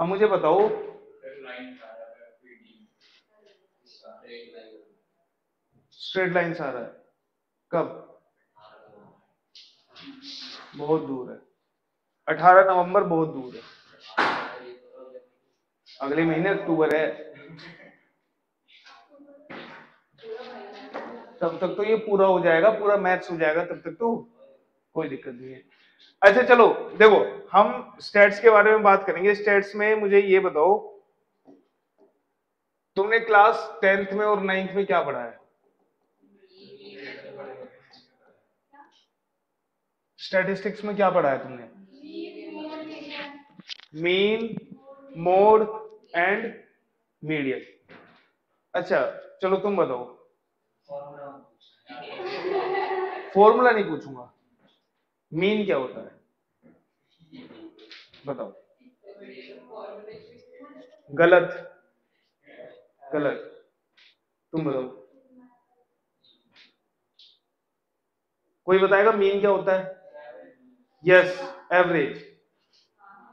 अब मुझे बताओ स्ट्रेट लाइन आ रहा है कब? बहुत दूर है, 18 नवंबर बहुत दूर है, अगले महीने अक्टूबर है, तब तक तो ये पूरा हो जाएगा, पूरा मैथ्स हो जाएगा, तब तक तो कोई दिक्कत नहीं है। अच्छा चलो देखो, हम स्टैट्स के बारे में बात करेंगे। स्टैट्स में मुझे ये बताओ तुमने क्लास 10th में और 9th में क्या पढ़ा है? स्टैटिस्टिक्स में क्या पढ़ा है तुमने? Mean, mode and median. अच्छा चलो तुम बताओ, फॉर्मूला नहीं पूछूंगा, मीन क्या होता है बताओ। गलत गलत, तुम बताओ, कोई बताएगा मीन क्या होता है? Yes, average.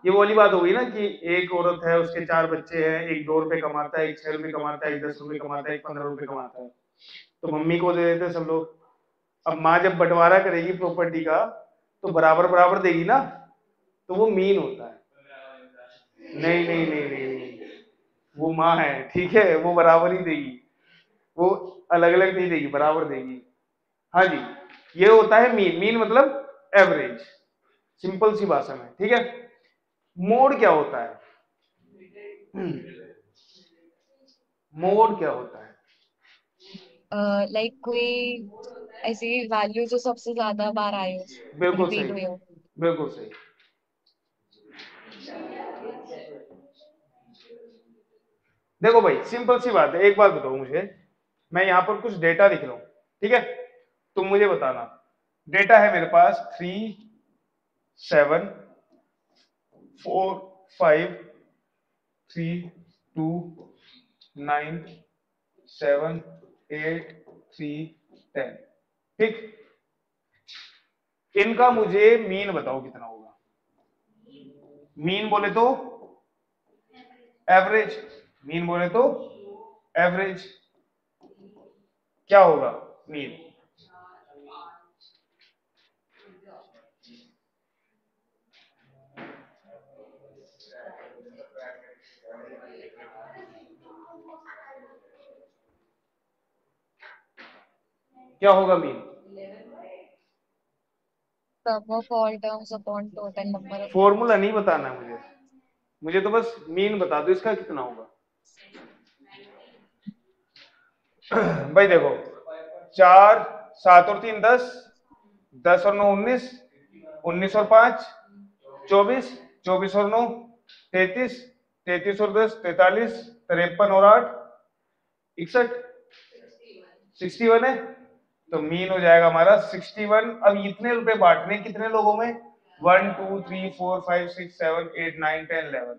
ये वो वाली बात हो गई ना कि एक औरत है, उसके 4 बच्चे हैं, एक 2 रुपए कमाता है, एक 6 रुपए कमाता है, एक 10 रुपए कमाता है, एक 15 रुपए कमाता है, तो मम्मी को दे देते सब लोग। अब माँ जब बंटवारा करेगी प्रॉपर्टी का तो बराबर बराबर देगी ना, तो वो मीन होता है। नहीं नहीं नहीं नहीं, वो माँ है, ठीक है, वो बराबर ही देगी, वो अलग अलग नहीं देगी, बराबर देगी। हाँ जी, ये होता है मीन। मीन मतलब एवरेज, सिंपल सी भाषा में, ठीक है। मोड क्या होता है? मोड क्या होता है? कोई ऐसी वैल्यू जो सबसे ज्यादा बार आई हो। बिल्कुल सही, बिल्कुल सही। देखो भाई सिंपल सी बात है, एक बात बताओ मुझे, मैं यहाँ पर कुछ डेटा लिख रहा हूँ, ठीक है, तुम मुझे बताना। डेटा है मेरे पास 3 7 4 5 3 2 9 7 8 3 10, ठीक। इनका मुझे मीन बताओ कितना होगा। मीन बोले तो एवरेज, मीन बोले तो एवरेज। क्या होगा मीन? क्या होगा मीन? फॉर्मूला नहीं बताना है मुझे, मुझे तो बस मीन बता दो, इसका कितना होगा? भाई देखो 4 7 और 3 10 10 और 9 19 19 और 5 24 24 और 9 33 33 और 10 43 53 और 8 61 61 है, तो मीन हो जाएगा हमारा 61। अब इतने रुपए बांटने कितने लोगों में? 1 2 3 4 5 6 7 8 9 10 11,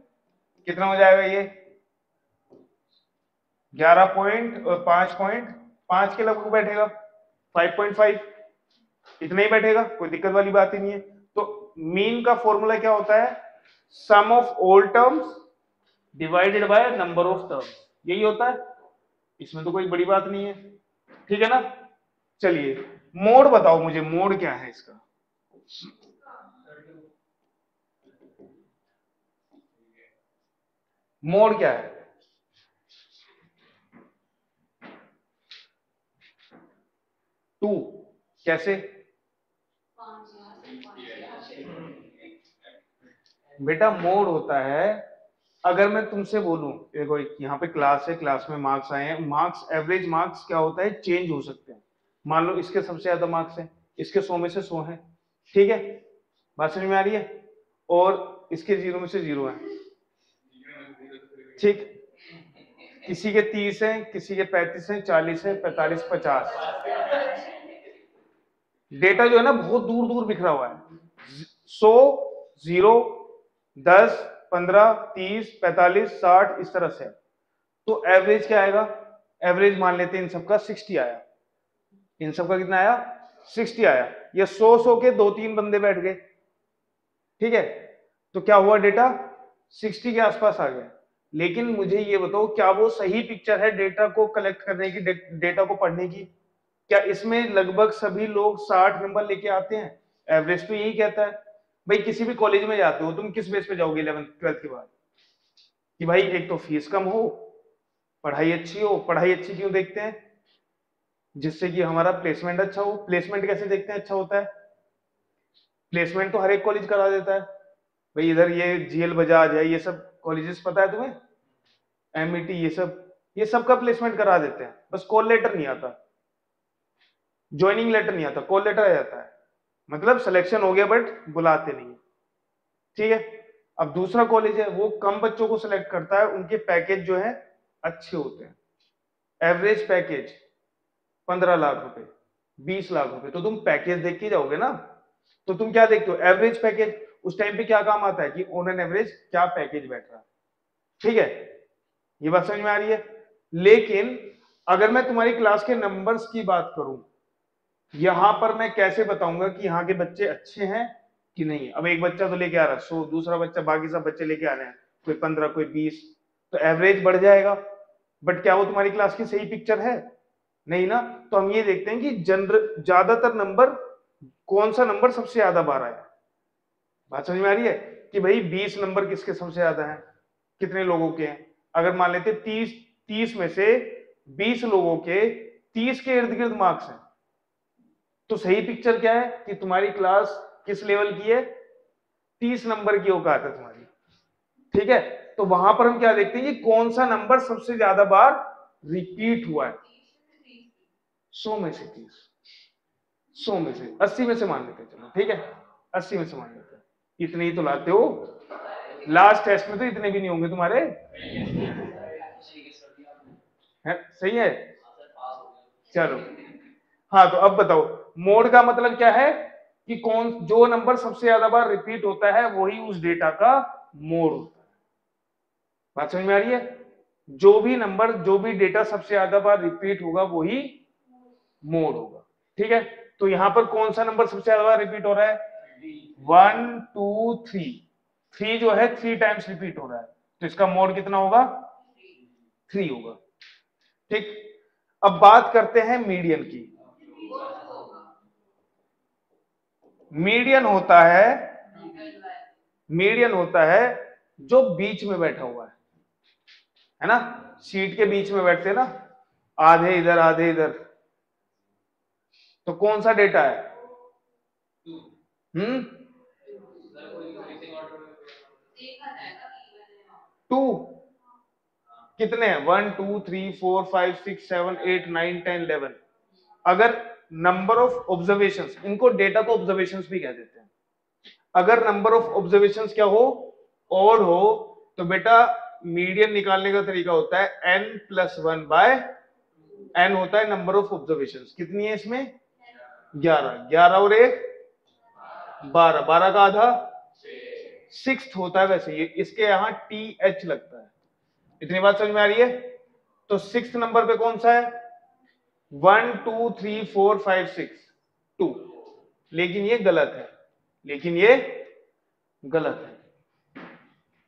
कितना हो जाएगा ये? 11.5 के लगभग बैठेगा, 5.5, इतना ही बैठेगा, कोई दिक्कत वाली बात ही नहीं है। तो मीन का फॉर्मूला क्या होता है? Sum of all terms divided by number of terms, यही होता है, इसमें तो कोई बड़ी बात नहीं है, ठीक है ना। चलिए मोड बताओ मुझे, मोड क्या है इसका? मोड क्या है? टू। कैसे बेटा? मोड होता है, अगर मैं तुमसे बोलूं देखो यहाँ पे क्लास है, क्लास में मार्क्स आए हैं, मार्क्स एवरेज मार्क्स क्या होता है? चेंज हो सकते हैं। मान लो इसके सबसे ज्यादा मार्क्स हैं, इसके 100 में से 100 हैं, ठीक है, बात समझ में आ रही है, और इसके 0 में से 0 हैं, ठीक। किसी के 30 हैं, किसी के 35 हैं, 40 हैं, 45, 50। डेटा जो है ना बहुत दूर दूर बिखरा हुआ है, 100 0 10 15 30 45 60, इस तरह से। तो एवरेज क्या आएगा? एवरेज मान लेते हैं इन सबका 60 आया, इन सबका कितना आया? 60 आया। ये 100 के 2-3 बंदे बैठ गए, ठीक है, तो क्या हुआ डेटा? 60 के आसपास आ गया। लेकिन मुझे ये बताओ क्या वो सही पिक्चर है डेटा को कलेक्ट करने की, डेटा को पढ़ने की? क्या इसमें लगभग सभी लोग 60 नंबर लेके आते हैं? एवरेज तो यही कहता है। भाई किसी भी कॉलेज में जाते हो तुम, किस बेस पे जाओगे 11th 12th के बाद? कि भाई एक तो फीस कम हो, पढ़ाई अच्छी हो। पढ़ाई अच्छी क्यों देखते हैं? जिससे कि हमारा प्लेसमेंट अच्छा हो। प्लेसमेंट कैसे देखते हैं अच्छा होता है? प्लेसमेंट तो हर एक कॉलेज करा देता है भाई, इधर ये जीएल बजाज है, ये सब कॉलेजेस पता है तुम्हें, एमईटी, ये सब का प्लेसमेंट करा देते हैं। बस कॉल लेटर नहीं आता, ज्वाइनिंग लेटर नहीं आता, कॉल लेटर आ जाता है। मतलब सिलेक्शन हो गया बट बुलाते नहीं, ठीक है। अब दूसरा कॉलेज है वो कम बच्चों को सिलेक्ट करता है, उनके पैकेज जो है अच्छे होते हैं। एवरेज पैकेज 15 लाख रुपए, 20 लाख रुपए। तो तुम पैकेज देख के जाओगे ना, तो तुम क्या देखते हो? Average package. उस टाइम पे क्या काम आता है कि ऑन एन एवरेज क्या पैकेज बैठ रहा है, ठीक है। ये बात समझ में आ रही है। लेकिन अगर मैं तुम्हारी क्लास के नंबर्स की बात करूं, यहां पर मैं कैसे बताऊंगा कि यहाँ के बच्चे अच्छे हैं कि नहीं? अब एक बच्चा तो लेके आ रहा है 100, दूसरा बच्चा, बाकी सब बच्चे लेके आ रहे हैं कोई 15 कोई 20, तो एवरेज बढ़ जाएगा। बट क्या वो तुम्हारी क्लास की सही पिक्चर है? नहीं ना। तो हम ये देखते हैं कि जनरल ज्यादातर नंबर, कौन सा नंबर सबसे ज्यादा बार आया। बात समझ में आ रही है कि भाई 20 नंबर किसके सबसे ज्यादा हैं, कितने लोगों के हैं? अगर मान लेते 30 में से 20 लोगों के 30 के इर्द गिर्द मार्क्स हैं, तो सही पिक्चर क्या है कि तुम्हारी क्लास किस लेवल की है? 30 नंबर की औकात है तुम्हारी, ठीक है। तो वहां पर हम क्या देखते हैं कि कौन सा नंबर सबसे ज्यादा बार रिपीट हुआ है। 100 में से 30, 100 में से 80 में से मान लेते हैं, चलो ठीक है 80 में से मान लेते हैं, इतने ही तो लाते हो लास्ट टेस्ट में, तो इतने भी नहीं होंगे तुम्हारे, है? सही है, चलो। हाँ तो अब बताओ मोड का मतलब क्या है कि कौन, जो नंबर सबसे ज्यादा बार रिपीट होता है वही उस डेटा का मोड होता है। बात समझ में आ रही है? जो भी नंबर, जो भी डेटा सबसे ज्यादा बार रिपीट होगा वही मोड होगा, ठीक है। तो यहां पर कौन सा नंबर सबसे ज्यादा बार रिपीट हो रहा है? 1 2 3, 3 जो है 3 टाइम्स रिपीट हो रहा है, तो इसका मोड कितना होगा? 3 होगा, ठीक। अब बात करते हैं मीडियन की। मीडियन होता है जो बीच में बैठा हुआ है ना, सीट के बीच में बैठते हैं ना, आधे इधर आधे इधर। तो कौन सा डेटा है? टू। कितने हैं? 1 2 3 4 5 6 7 8 9 10 11। अगर नंबर ऑफ ऑब्जर्वेशंस, इनको डेटा को ऑब्जर्वेशंस भी कह देते हैं। अगर नंबर ऑफ ऑब्जर्वेशंस क्या हो? ऑड हो, तो बेटा मीडियन निकालने का तरीका होता है n+1/n होता है नंबर ऑफ ऑब्जर्वेशंस। कितनी है इसमें? 11 और 1 12 12 का आधा 6 होता है। वैसे ये इसके यहाँ TH लगता है। इतनी बात समझ में आ रही है? तो 6 नंबर पे कौन सा है? 1 2 3 4 5 6 2। लेकिन ये गलत है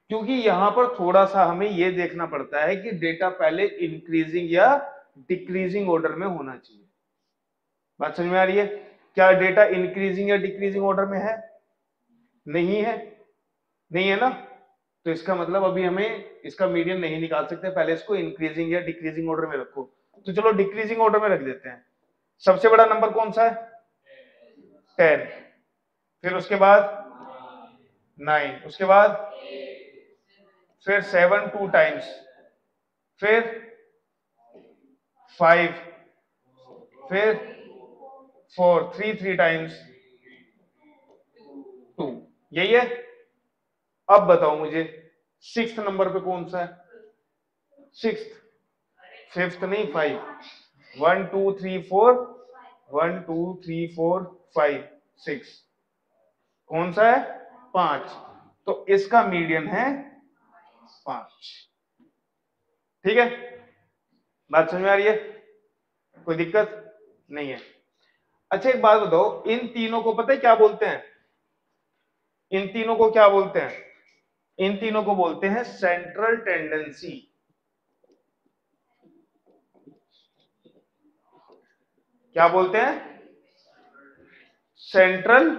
क्योंकि यहां पर थोड़ा सा हमें ये देखना पड़ता है कि डेटा पहले इंक्रीजिंग या डिक्रीजिंग ऑर्डर में होना चाहिए। बात समझ में आ रही है? क्या डेटा इंक्रीजिंग या डिक्रीजिंग ऑर्डर में है? नहीं है ना। तो इसका मतलब अभी हमें इसका मीडियन नहीं निकाल सकते, पहले इसको इंक्रीजिंग या डिक्रीजिंग ऑर्डर में रखो। तो चलो डिक्रीजिंग ऑर्डर में रख देते हैं। सबसे बड़ा नंबर कौन सा है? 10, फिर उसके बाद 9, उसके बाद फिर 7 2 टाइम्स, फिर 5, फिर 4 3 3 टाइम्स 2, यही है। अब बताओ मुझे 6 नंबर पे कौन सा है? 5th नहीं 5 1 2 3 4 1 2 3 4 5 6 कौन सा है? 5। तो इसका मीडियन है 5, ठीक है। बात समझ में आ रही है? कोई दिक्कत नहीं है। अच्छा एक बात बताओ, इन तीनों को पता है क्या बोलते हैं? इन तीनों को बोलते हैं सेंट्रल टेंडेंसी। क्या बोलते हैं? Central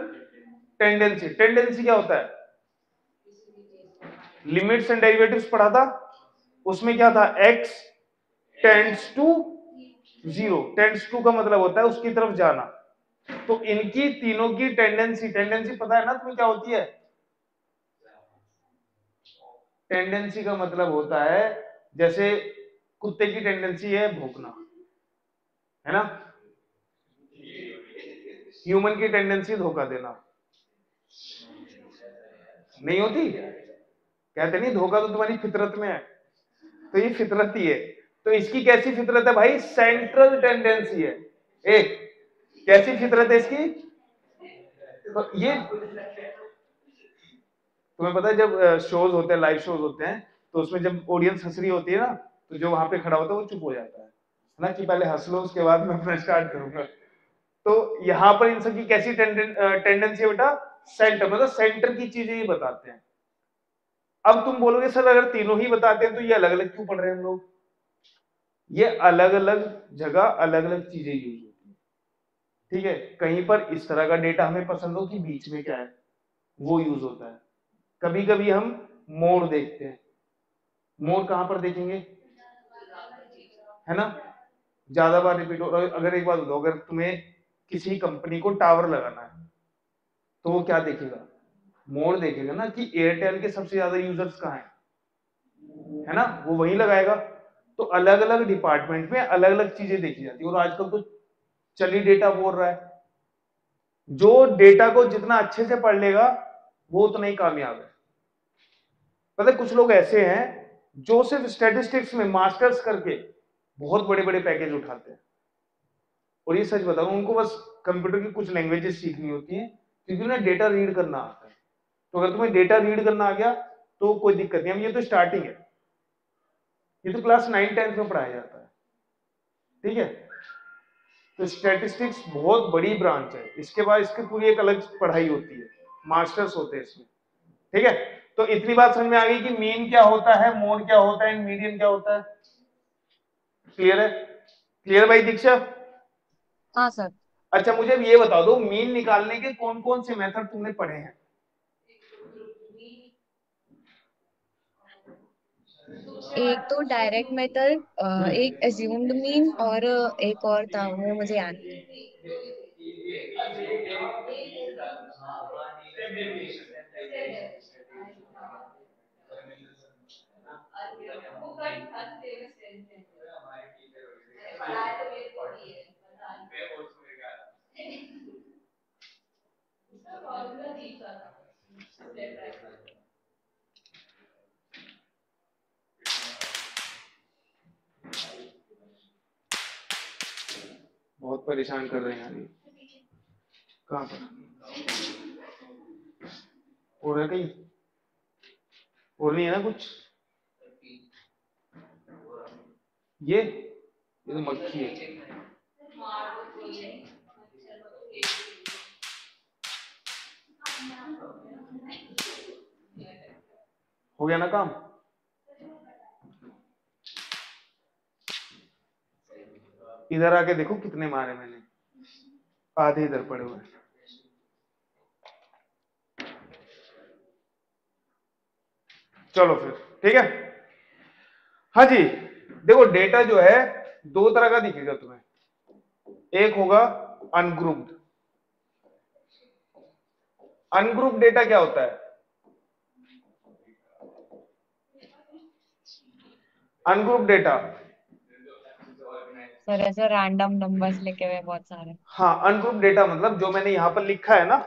tendency. टेंडेंसी क्या होता है? लिमिट्स एंड डेरिवेटिव्स पढ़ा था, उसमें क्या था? X tends to zero, tends to का मतलब होता है उसकी तरफ जाना। तो इनकी तीनों की टेंडेंसी, टेंडेंसी पता है ना तुम्हें क्या होती है? टेंडेंसी का मतलब होता है जैसे कुत्ते की टेंडेंसी है भौंकना, है ना, ह्यूमन की टेंडेंसी धोखा देना नहीं होती? कहते नहीं धोखा तो तुम्हारी फितरत में है, तो ये फितरत ही है। तो इसकी कैसी फितरत है भाई? सेंट्रल टेंडेंसी है। एक कैसी फितरत है इसकी? तो ये तुम्हें पता है जब शोज होते हैं, लाइव शोज होते हैं, तो उसमें जब ऑडियंस हंस रही होती है ना, तो जो वहां पे खड़ा होता है वो चुप हो जाता है ना, कि पहले हंस लो उसके बाद मैं अपना स्टार्ट करूंगा। तो यहाँ पर इन सब की कैसी टेंडेंसी है बेटा? सेंटर, मतलब सेंटर की चीजें ये बताते हैं। अब तुम बोलोगे सर अगर तीनों ही बताते हैं तो ये अलग अलग क्यों पढ़ रहे हैं हम लोग? ये अलग अलग जगह अलग अलग चीजें यूज होती है, ठीक है। कहीं पर इस तरह का डेटा हमें पसंद हो कि बीच में क्या है वो यूज होता है। कभी कभी हम मोर देखते हैं, मोर कहां पर देखेंगे, है ना, ज्यादा बार रिपीट हो। अगर एक बात बताओ, अगर तुम्हें किसी कंपनी को टावर लगाना है तो वो क्या देखेगा? मोर देखेगा ना, कि एयरटेल के सबसे ज्यादा यूजर्स कहां हैं, है ना, वो वही लगाएगा। तो अलग अलग डिपार्टमेंट में अलग अलग चीजें देखी जाती है। और आजकल तो चली डेटा बोल रहा है, जो डेटा को जितना अच्छे से पढ़ लेगा वो तो नहीं कामयाब है। पता है कुछ लोग ऐसे हैं जो सिर्फ स्टैटिस्टिक्स में मास्टर्स करके बहुत बड़े बड़े पैकेज उठाते हैं, और ये सच बताऊं उनको बस कंप्यूटर की कुछ लैंग्वेजेस सीखनी होती है, क्योंकि उन्हें डेटा रीड करना आता है। तो अगर तुम्हें डेटा रीड करना आ गया तो कोई दिक्कत नहीं। अब ये तो स्टार्टिंग है, ये तो क्लास 9-10 में पढ़ाया जाता है, ठीक है। तो स्टैटिस्टिक्स बहुत बड़ी ब्रांच है, इसके बाद इसकी पूरी एक अलग पढ़ाई होती है, मास्टर्स होते हैं इसमें, ठीक है। तो इतनी बात समझ में आ गई कि मीन क्या होता है, मोड क्या होता है, मीडियन क्या होता है। क्लियर है? क्लियर भाई दीक्षा? हाँ सर। अच्छा मुझे ये बता दो, मीन निकालने के कौन कौन से मेथड तुमने पढ़े हैं? एक तो डायरेक्ट मेथड, एक एज्यूम्ड मीन, और एक और था वो मुझे याद नहीं। बहुत परेशान कर रहे हैं ये, कहाँ पर हो रहा है? कहीं हो नहीं है ना कुछ? ये तो मक्खी है। हो गया ना काम? इधर आके देखो कितने मारे मैंने, आधे इधर पड़े हुए हैं। चलो फिर ठीक है। हाँ जी देखो, डेटा जो है दो तरह का दिखेगा तुम्हें। एक होगा अनग्रुप्ड। अनग्रुप्ड डेटा क्या होता है? अनग्रुप्ड डेटा सर ऐसे रैंडम नंबर्स लिखे हुए बहुत सारे। हाँ अनग्रुप्ड डेटा मतलब जो मैंने यहाँ पर लिखा है ना,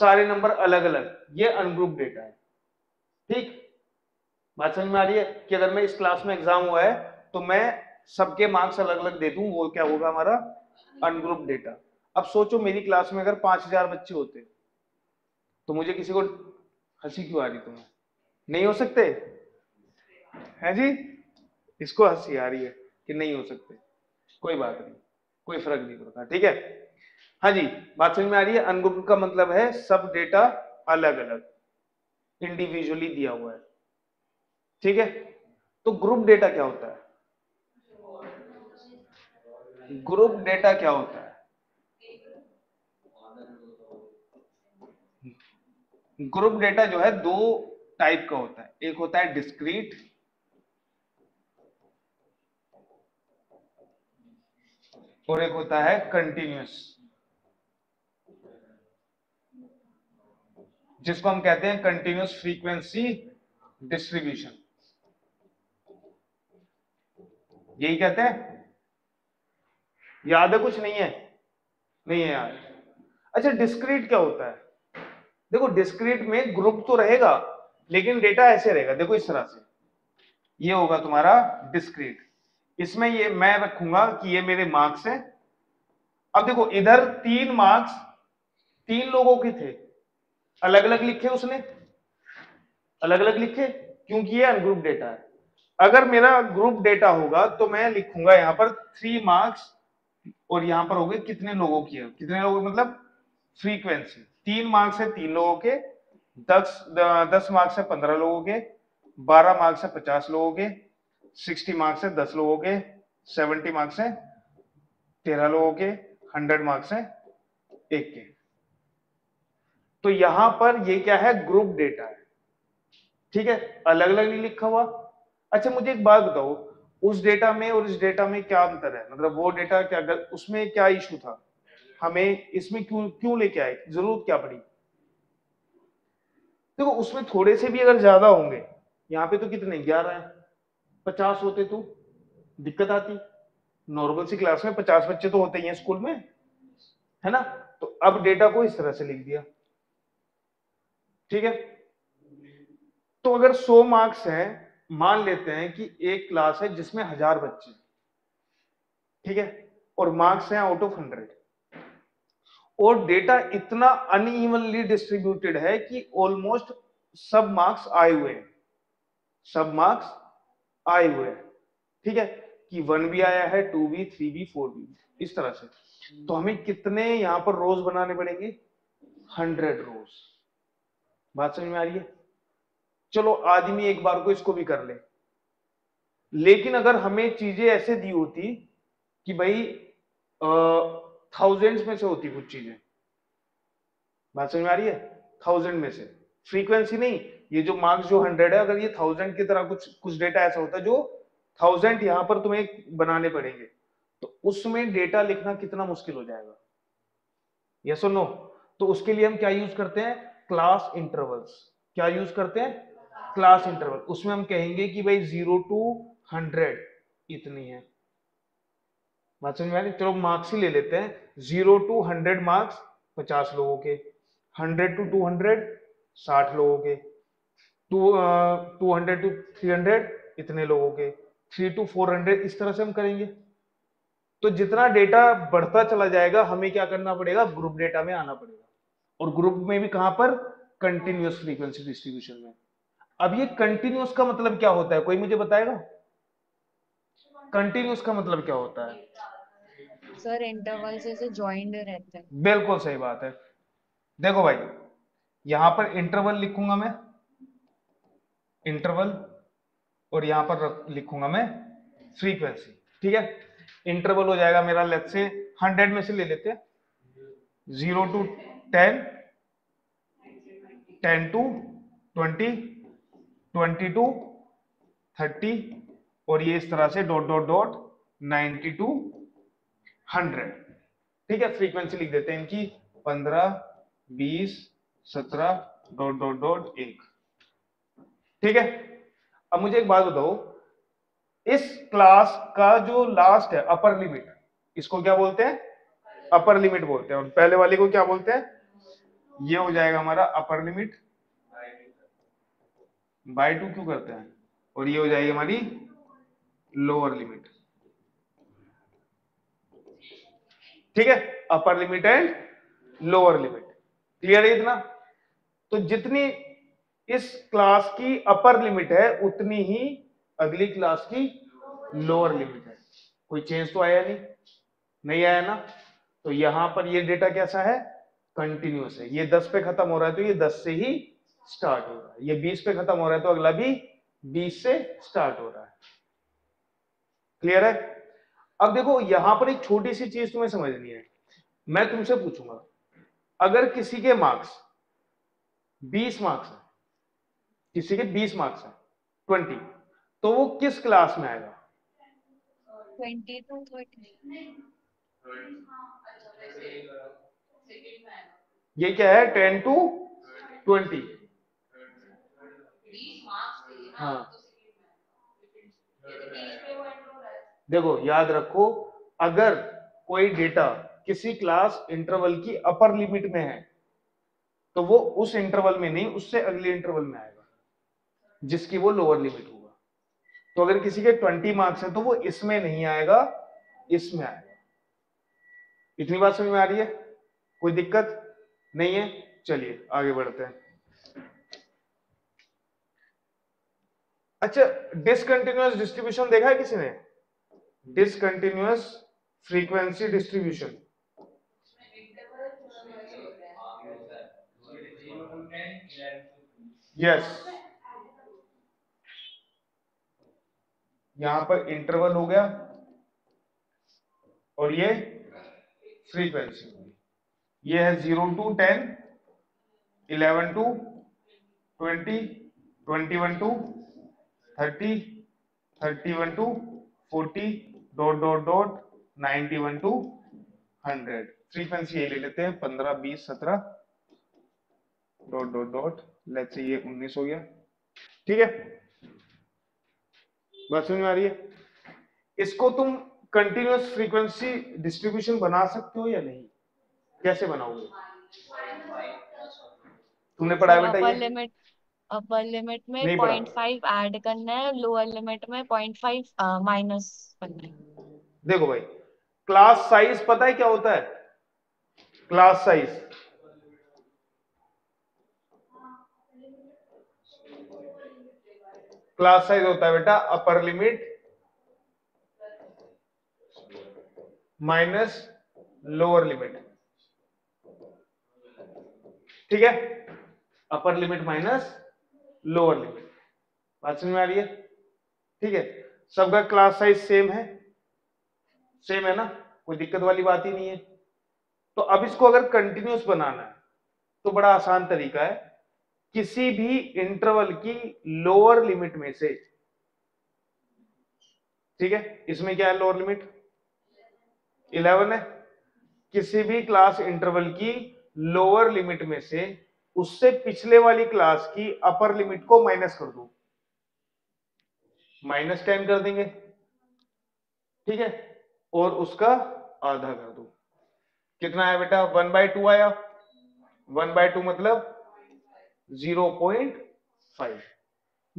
सारे नंबर अलग अलग, ये अनग्रुप्ड डेटा है। ठीक बात समझ में आ रही है? कि अगर मैं इस क्लास में एग्जाम हुआ है तो मैं सबके मार्क्स अलग अलग दे दूं, वो क्या होगा हमारा अनग्रुप्ड डेटा। अब सोचो मेरी क्लास में अगर 5000 बच्चे होते तो मुझे किसी को हंसी क्यों आ रही तुम्हें? नहीं हो सकते हैं जी? इसको हंसी आ रही है कि नहीं हो सकते, कोई बात नहीं, कोई फर्क नहीं पड़ता, ठीक है। हाँ जी बात समझ में आ रही है? अनग्रुप्ड का मतलब है सब डेटा अलग अलग, इंडिविजुअली दिया हुआ है। ठीक है, तो ग्रुप डेटा क्या होता है? ग्रुप डेटा क्या होता है? ग्रुप डेटा जो है दो टाइप का होता है, एक होता है डिस्क्रीट और एक होता है कंटिन्यूअस, जिसको हम कहते हैं कंटिन्यूअस फ्रीक्वेंसी डिस्ट्रीब्यूशन। यही कहते हैं, याद है? कुछ नहीं है, नहीं है याद। अच्छा, डिस्क्रीट क्या होता है? देखो, डिस्क्रीट में ग्रुप तो रहेगा लेकिन डेटा ऐसे रहेगा, देखो इस तरह से। ये होगा तुम्हारा डिस्क्रीट, इसमें ये मैं रखूंगा कि ये मेरे मार्क्स हैं। अब देखो, इधर 3 मार्क्स 3 लोगों के थे, अलग अलग लिखे उसने, अलग अलग लिखे क्योंकि ये अनग्रुप डेटा है। अगर मेरा ग्रुप डेटा होगा तो मैं लिखूंगा यहाँ पर 3 मार्क्स और यहाँ पर हो गए कितने लोगों की है, कितने लोगों मतलब फ्रीक्वेंसी। 3 मार्क्स है 3 लोगों के, 10 मार्क्स है 15 लोगों के, 12 मार्क्स है 50 लोगों के, 60 मार्क्स है 10 लोगों के, 70 मार्क्स है 13 लोगों के, 100 मार्क्स है 1 के। तो यहां पर ये क्या है? ग्रुप डेटा है। ठीक है, अलग अलग नहीं लिखा हुआ। अच्छा, मुझे एक बात बताओ, उस डेटा में और इस डेटा में क्या अंतर है? मतलब वो डेटा क्या, उसमें क्या इशू था, हमें इसमें क्यों लेके आए, जरूरत क्या पड़ी? देखो, उसमें थोड़े से भी अगर ज्यादा होंगे, यहाँ पे तो कितने 11 है, 50 होते तो दिक्कत आती। नॉर्मल सी क्लास में 50 बच्चे तो होते ही हैं स्कूल में, है ना? तो अब डेटा को इस तरह से लिख दिया। ठीक है, तो अगर 100 मार्क्स है, मान लेते हैं कि एक क्लास है जिसमें 1000 बच्चे, ठीक है, और मार्क्स हैं आउट ऑफ 100, और डेटा इतना अनइवनली डिस्ट्रीब्यूटेड है कि ऑलमोस्ट सब मार्क्स आए हुए हैं, सब मार्क्स आए हुए हैं। ठीक है, कि 1 भी आया है, 2 भी, 3 भी, 4 भी, इस तरह से। तो हमें कितने यहाँ पर रोज बनाने पड़ेंगे? 100 रोज। बात समझ में आ रही है? चलो, आदमी एक बार को इसको भी कर ले, लेकिन अगर हमें चीजें ऐसे दी होती कि भाई थाउजेंड्स में से होती कुछ चीजें, बात समझ में आ रही है? 1000 में से, फ्रीक्वेंसी नहीं, ये जो मार्क्स जो 100 है, अगर ये 1000 की तरह कुछ डेटा ऐसा होता जो 1000 यहाँ पर तुम्हें बनाने पड़ेंगे, तो उसमें डेटा लिखना कितना मुश्किल हो जाएगा। यस और नो? तो उसके लिए हम क्या यूज करते हैं? Class intervals. क्या यूज करते हैं? Class interval. उसमें हम कहेंगे कि भाई 0 to 100 इतनी है, बात समझ में आ रही? चलो मार्क्स ही ले लेते हैं, 0 to 100 मार्क्स 50 लोगों के, 100 to 200 60 लोगों के, 200 to 300 इतने लोगों के, 300 to 400, इस तरह से हम करेंगे। तो जितना डेटा बढ़ता चला जाएगा, हमें क्या करना पड़ेगा? ग्रुप डेटा में आना पड़ेगा, और ग्रुप में भी कहां पर? कंटिन्यूअस फ्रीक्वेंसी डिस्ट्रीब्यूशन में। अब ये कंटिन्यूअस का मतलब क्या होता है, कोई मुझे बताएगा? कंटिन्यूअस का मतलब क्या होता है? सर, इंटरवल से जॉइंड रहते हैं। बिल्कुल सही बात है। देखो भाई, यहां पर इंटरवल लिखूंगा मैं, इंटरवल, और यहां पर लिखूंगा मैं फ्रीक्वेंसी। ठीक है, इंटरवल हो जाएगा मेरा लेट्स से 100 में से ले लेते हैं, 0 to 10, 10 to 20, 20 to 30, और ये इस तरह से डॉट डॉट डॉट 90 to 100। ठीक है, फ्रीक्वेंसी लिख देते हैं इनकी 15, 20, 17 डॉट डॉट डॉट 1। ठीक है, अब मुझे एक बात बताओ, इस क्लास का जो लास्ट है अपर लिमिट, इसको क्या बोलते हैं? अपर लिमिट बोलते हैं। और पहले वाले को क्या बोलते हैं? ये हो जाएगा हमारा अपर लिमिट by 2 क्यों करते हैं, और ये हो जाएगी हमारी लोअर लिमिट। ठीक है, upper limit and lower limit. Clear है इतना? तो जितनी इस क्लास की अपर लिमिट है, उतनी ही अगली क्लास की लोअर लिमिट है। कोई चेंज तो आया नहीं, नहीं आया ना? तो यहां पर ये डेटा कैसा है? कंटिन्यूअस है। ये 10 पे खत्म हो रहा है तो ये 10 से ही स्टार्ट हो रहा है, ये 20 पे खत्म हो रहा है तो अगला भी 20 से स्टार्ट हो रहा है। क्लियर है? अब देखो यहां पर एक छोटी सी चीज तुम्हें समझनी है। मैं तुमसे पूछूंगा अगर किसी के मार्क्स 20 मार्क्स है, किसी के 20 मार्क्स है 20, तो वो किस क्लास में आएगा? 20 to 30। ये क्या है 10 to 20? हाँ देखो याद रखो, अगर कोई डेटा किसी क्लास इंटरवल की अपर लिमिट में है तो वो उस इंटरवल में नहीं, उससे अगले इंटरवल में आएगा जिसकी वो लोअर लिमिट होगा। तो अगर किसी के 20 मार्क्स हैं तो वो इसमें नहीं आएगा, इसमें आएगा। इतनी बात समझ में आ रही है? कोई दिक्कत नहीं है? चलिए आगे बढ़ते हैं। अच्छा डिसकंटिन्यूअस डिस्ट्रीब्यूशन देखा है किसी ने? डिसकंटिन्यूअस फ्रीक्वेंसी डिस्ट्रीब्यूशन, यस, यहां पर इंटरवल हो गया और ये फ्रीक्वेंसी हो गई। ये है 0 to 10, 11 to 20, 21 to 30, 31 to 40, ... 91 to 100। Frequency ये ले लेते हैं 15, 20, 17, ... लेट्स से ये 19 हो गया। ठीक है, बात समझ में आ रही है? इसको तुम कंटिन्यूअस फ्रीक्वेंसी डिस्ट्रीब्यूशन बना सकते हो या नहीं? कैसे बनाओगे? तुमने पढ़ाया बेटा ये अपर लिमिट में 0.5 ऐड करना है, लोअर लिमिट में 0.5 माइनस करना है। देखो भाई क्लास साइज पता है क्या होता है? क्लास साइज होता है बेटा upper limit minus lower limit. ठीक है, upper limit minus lower limit. बात समझ में आ रही है? ठीक है, सबका क्लास साइज सेम है, सेम है ना, कोई दिक्कत वाली बात ही नहीं है। तो अब इसको अगर कंटिन्यूअस बनाना है तो बड़ा आसान तरीका है, किसी भी इंटरवल की लोअर लिमिट में से, ठीक है, इसमें क्या है लोअर लिमिट 11 है, किसी भी क्लास इंटरवल की लोअर लिमिट में से उससे पिछले वाली क्लास की अपर लिमिट को माइनस कर दो, -10 कर देंगे, ठीक है, और उसका आधा कर दो। कितना है बेटा 1/2 आया, 1/2 मतलब 0.5।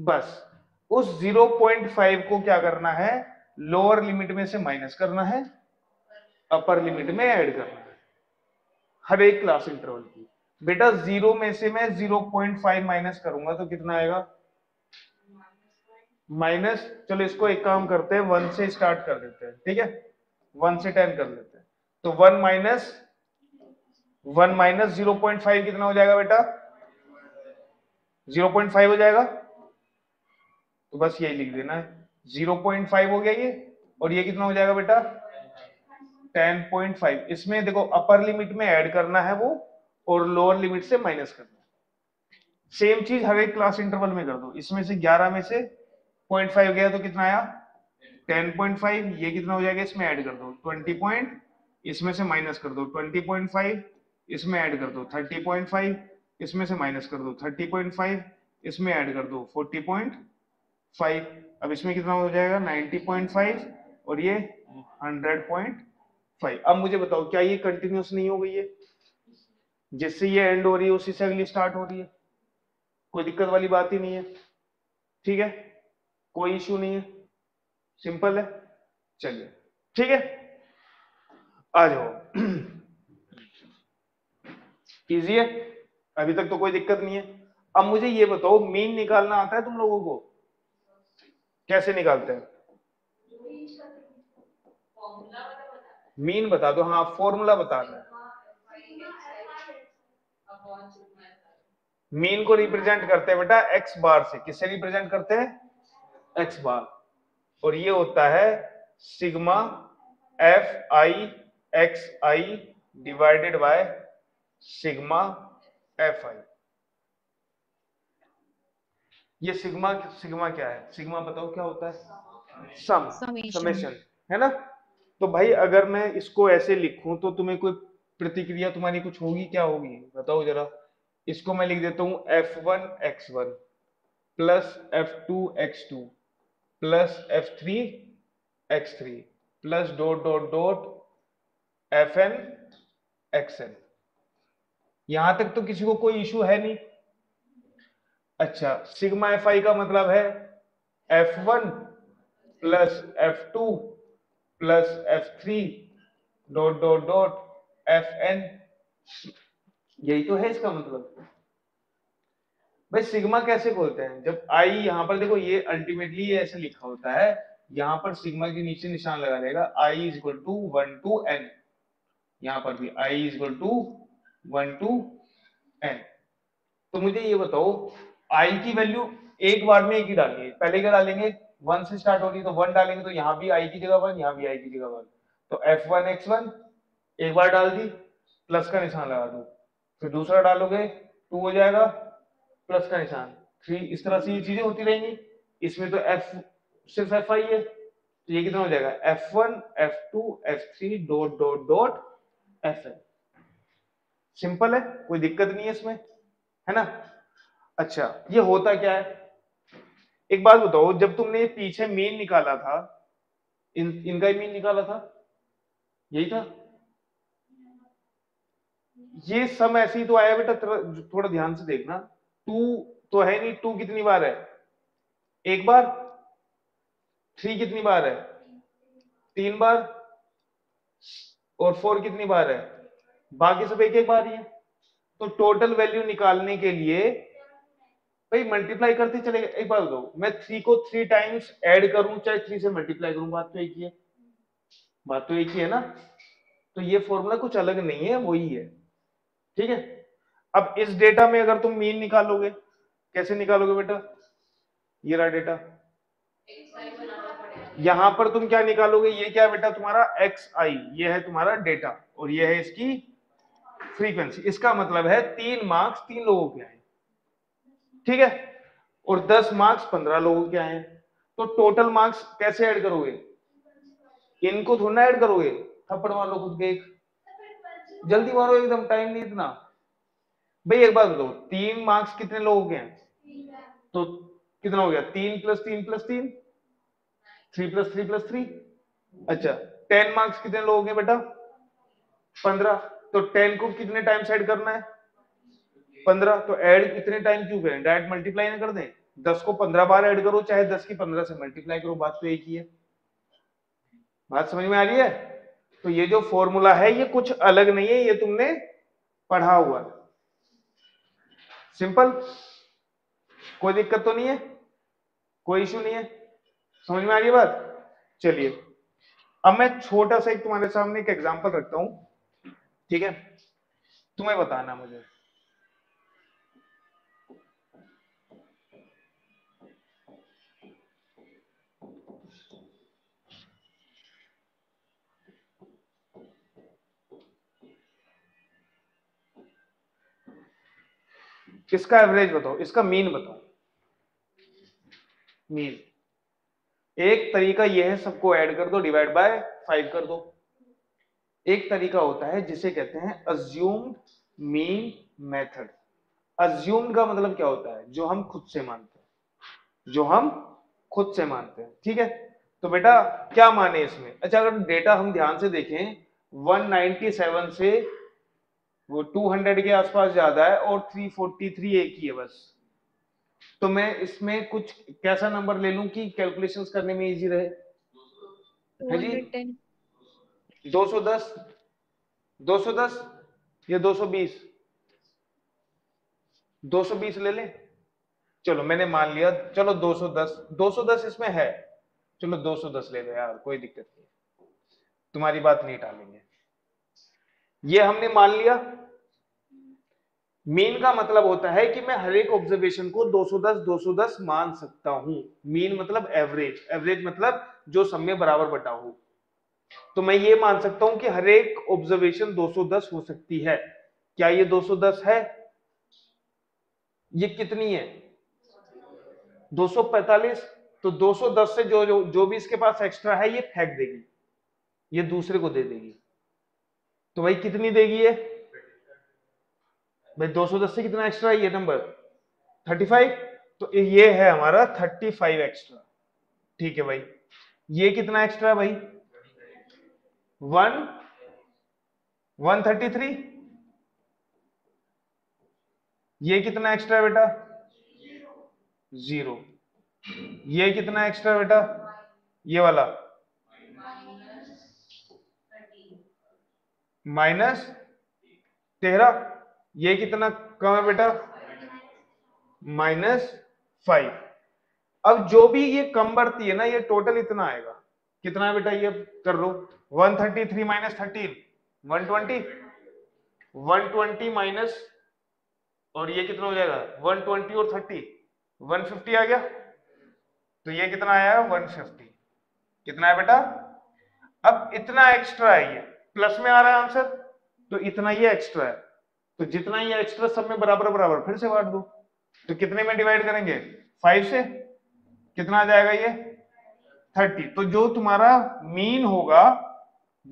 बस उस 0.5 को क्या करना है, लोअर लिमिट में से माइनस करना है, अपर लिमिट में ऐड करना है, हर एक क्लास इंटरवल की। बेटा 0 में से मैं 0.5 माइनस करूंगा तो कितना आएगा माइनस, चलो इसको एक काम करते हैं 1 से स्टार्ट कर देते हैं, ठीक है, 1 से 10 कर लेते हैं। तो 1 माइनस 0.5 कितना हो जाएगा बेटा 0.5 हो जाएगा। तो बस यही लिख देना है, 0.5 हो गया ये, और ये कितना हो जाएगा बेटा 10.5। इसमें देखो अपर लिमिट में ऐड करना है वो और लोअर लिमिट से माइनस करना है। सेम चीज हर एक क्लास इंटरवल में कर दो। इसमें से 11 में से 0.5 गया तो कितना आया 10.5, ये कितना हो जाएगा इसमें ऐड कर दो 20. इसमें से माइनस कर दो 20.5, इसमें ऐड कर दो 30.5, इसमें से माइनस कर दो 30.5, इसमें ऐड कर दो 40.5। अब इसमें कितना हो जाएगा 90.5 और ये 100.5। अब मुझे बताओ क्या ये कंटिन्यूअस नहीं हो गई है? जिससे ये एंड हो रही है उसी से अगली स्टार्ट हो रही है, कोई दिक्कत वाली बात ही नहीं है, ठीक है, कोई इश्यू नहीं है, सिंपल है। चलिए ठीक है, आ जाओ, इजी है, अभी तक तो कोई दिक्कत नहीं है। अब मुझे ये बताओ मीन निकालना आता है तुम लोगों को? कैसे निकालते हैं मीन बता दो? हाँ फॉर्मूला बताना है, मीन को रिप्रेजेंट करते हैं बेटा एक्स बार से। किससे रिप्रेजेंट करते हैं? X bar. और ये होता है sigma F I x I divided by sigma F I. ये सिग्मा क्या है? सिग्मा बताओ क्या होता है? सम, समेशन, है ना। तो भाई अगर मैं इसको ऐसे लिखूं तो तुम्हें कोई प्रतिक्रिया तुम्हारी कुछ होगी? क्या होगी बताओ जरा। इसको मैं लिख देता हूं f1x1 plus f2x2 plus f3x3 plus dot dot dot fnxn। यहां तक तो किसी को कोई इश्यू है नहीं। अच्छा, सिग्मा एफ आई का मतलब है f1 plus f2 plus f3 dot dot dot fn। यही तो है इसका मतलब। भाई सिग्मा कैसे खोलते हैं? जब आई यहाँ पर देखो, ये अल्टीमेटली ऐसे लिखा होता है, यहाँ पर सिग्मा के नीचे निशान लगा देगा I is equal to 1 to n। यहाँ पर भी आई is equal to 1 to n। तो मुझे ये बताओ, आई की वैल्यू एक बार में एक ही डालनी है। पहले क्या डालेंगे? 1 से स्टार्ट होगी तो 1 डालेंगे, तो यहाँ भी आई की जगह 1, यहाँ भी आई की जगह 1। तो f1x1 एक बार डाल दी, प्लस का निशान लगा दो, फिर दूसरा डालोगे 2 हो जाएगा, प्लस का निशान 3। इस तरह से ये चीजें होती रहेंगी। इसमें तो f सिर्फ f आई है, तो ये कितना हो जाएगा f1 f2 f3 dot dot dot fn। Simple है, कोई दिक्कत नहीं है इसमें, है ना। अच्छा, ये होता क्या है? एक बात बताओ, जब तुमने पीछे मीन निकाला था, इनका ही मीन निकाला था, यही था। ये सम ऐसे ही तो आया बेटा, थोड़ा ध्यान से देखना। 2 तो है नहीं, 2 कितनी बार है? एक बार। 3 कितनी बार है? 3 बार। और 4 कितनी बार है? बाकी सब एक एक बार ही है। तो टोटल वैल्यू निकालने के लिए भाई मल्टीप्लाई करते चले। एक बार दो, मैं 3 को 3 टाइम्स ऐड करूं चाहे 3 से मल्टीप्लाई करूं, बात तो एक ही है ना। तो ये फॉर्मूला कुछ अलग नहीं है, वही है, ठीक है। अब इस डेटा में अगर तुम मीन निकालोगे, कैसे निकालोगे बेटा? ये रहा डेटा, यहां पर तुम क्या निकालोगे? ये क्या बेटा तुम्हारा एक्स आई, ये है तुम्हारा डेटा और ये है इसकी फ्रीक्वेंसी। इसका मतलब है 3 मार्क्स 3 लोगों के आए, ठीक है, और 10 मार्क्स 15 लोगों के आए। तो टोटल मार्क्स कैसे ऐड करोगे? इनको थोड़ा ऐड करोगे, थप्पड़ मार लो खुद के, एक जल्दी मारो, एकदम टाइम नहीं इतना। भाई एक बात बताओ, 3 मार्क्स कितने लोग हैं? 3 तो कितना हो गया? 3 + 3 + 3 3 + 3 + 3। अच्छा, 10 मार्क्स कितने लोग हैं बेटा? 15। तो 10 को कितने टाइम ऐड करना है? 15। तो ऐड कितने टाइम क्यों करें? डायरेक्ट मल्टीप्लाई ना कर दें। 10 को 15 बार ऐड करो, चाहे 10 की 15 से मल्टीप्लाई करो, बात तो एक ही है। बात समझ में आ रही है? तो ये जो फॉर्मूला है ये कुछ अलग नहीं है, ये तुमने पढ़ा हुआ है। सिंपल, कोई दिक्कत तो नहीं है, कोई इशू नहीं है, समझ में आ रही है बात। चलिए, अब मैं छोटा सा एक तुम्हारे सामने एक एग्जांपल रखता हूं, ठीक है, तुम्हें बताना मुझे। इसका एवरेज बताओ, इसका मीन बताओ। मीन एक तरीका यह है, सबको ऐड कर दो, डिवाइड बाय 5 कर दो। एक तरीका होता है जिसे कहते हैं अज्यूम्ड मीन मेथड। अज्यूम्ड का मतलब क्या होता है? जो हम खुद से मानते हैं, जो हम खुद से मानते हैं, ठीक है। तो बेटा क्या माने इसमें? अच्छा, अगर डेटा हम ध्यान से देखें, 197 से वो 200 के आसपास ज्यादा है और 343 एक ही है बस। तो मैं इसमें कुछ कैसा नंबर ले लूं कि कैलकुलेशंस करने में इजी रहे? है जी, 210, 210 या 220, 220 ले लें। चलो मैंने मान लिया, चलो 210, 210 इसमें है, चलो 210 ले लो यार, कोई दिक्कत नहीं, तुम्हारी बात नहीं टालेंगे। ये हमने मान लिया, मीन का मतलब होता है कि मैं हर एक ऑब्जर्वेशन को 210 मान सकता हूं। मीन मतलब एवरेज, एवरेज मतलब जो सब में बराबर बटा हो। तो मैं ये मान सकता हूं कि हर एक ऑब्जर्वेशन 210 हो सकती है। क्या ये 210 है? ये कितनी है? 245। तो 210 से जो भी इसके पास एक्स्ट्रा है ये फेंक देगी, ये दूसरे को दे देगी। तो भाई कितनी देगी ये? भाई 210 से कितना एक्स्ट्रा है? ये नंबर 35। तो ये है हमारा 35 एक्स्ट्रा। ठीक है भाई, ये कितना एक्स्ट्रा है भाई? 133। ये कितना एक्स्ट्रा है बेटा? 0। ये कितना एक्स्ट्रा है बेटा? ये वाला -13। ये कितना कम है बेटा? -5। अब जो भी ये कम बढ़ती है ना, ये टोटल इतना आएगा। कितना है बेटा? ये कर लो 133 -13 120, 120 माइनस, और ये कितना हो जाएगा 120 और 30 150 आ गया। तो ये कितना आया? 150। कितना है बेटा? अब इतना एक्स्ट्रा है, ये प्लस में आ रहा है आंसर, तो इतना ये एक्स्ट्रा है। तो जितना ये एक्स्ट्रा सब में बराबर बराबर फिर से बांट दो। तो कितने में डिवाइड करेंगे? 5 से। कितना आ जाएगा ये? 30। तो जो तुम्हारा मीन होगा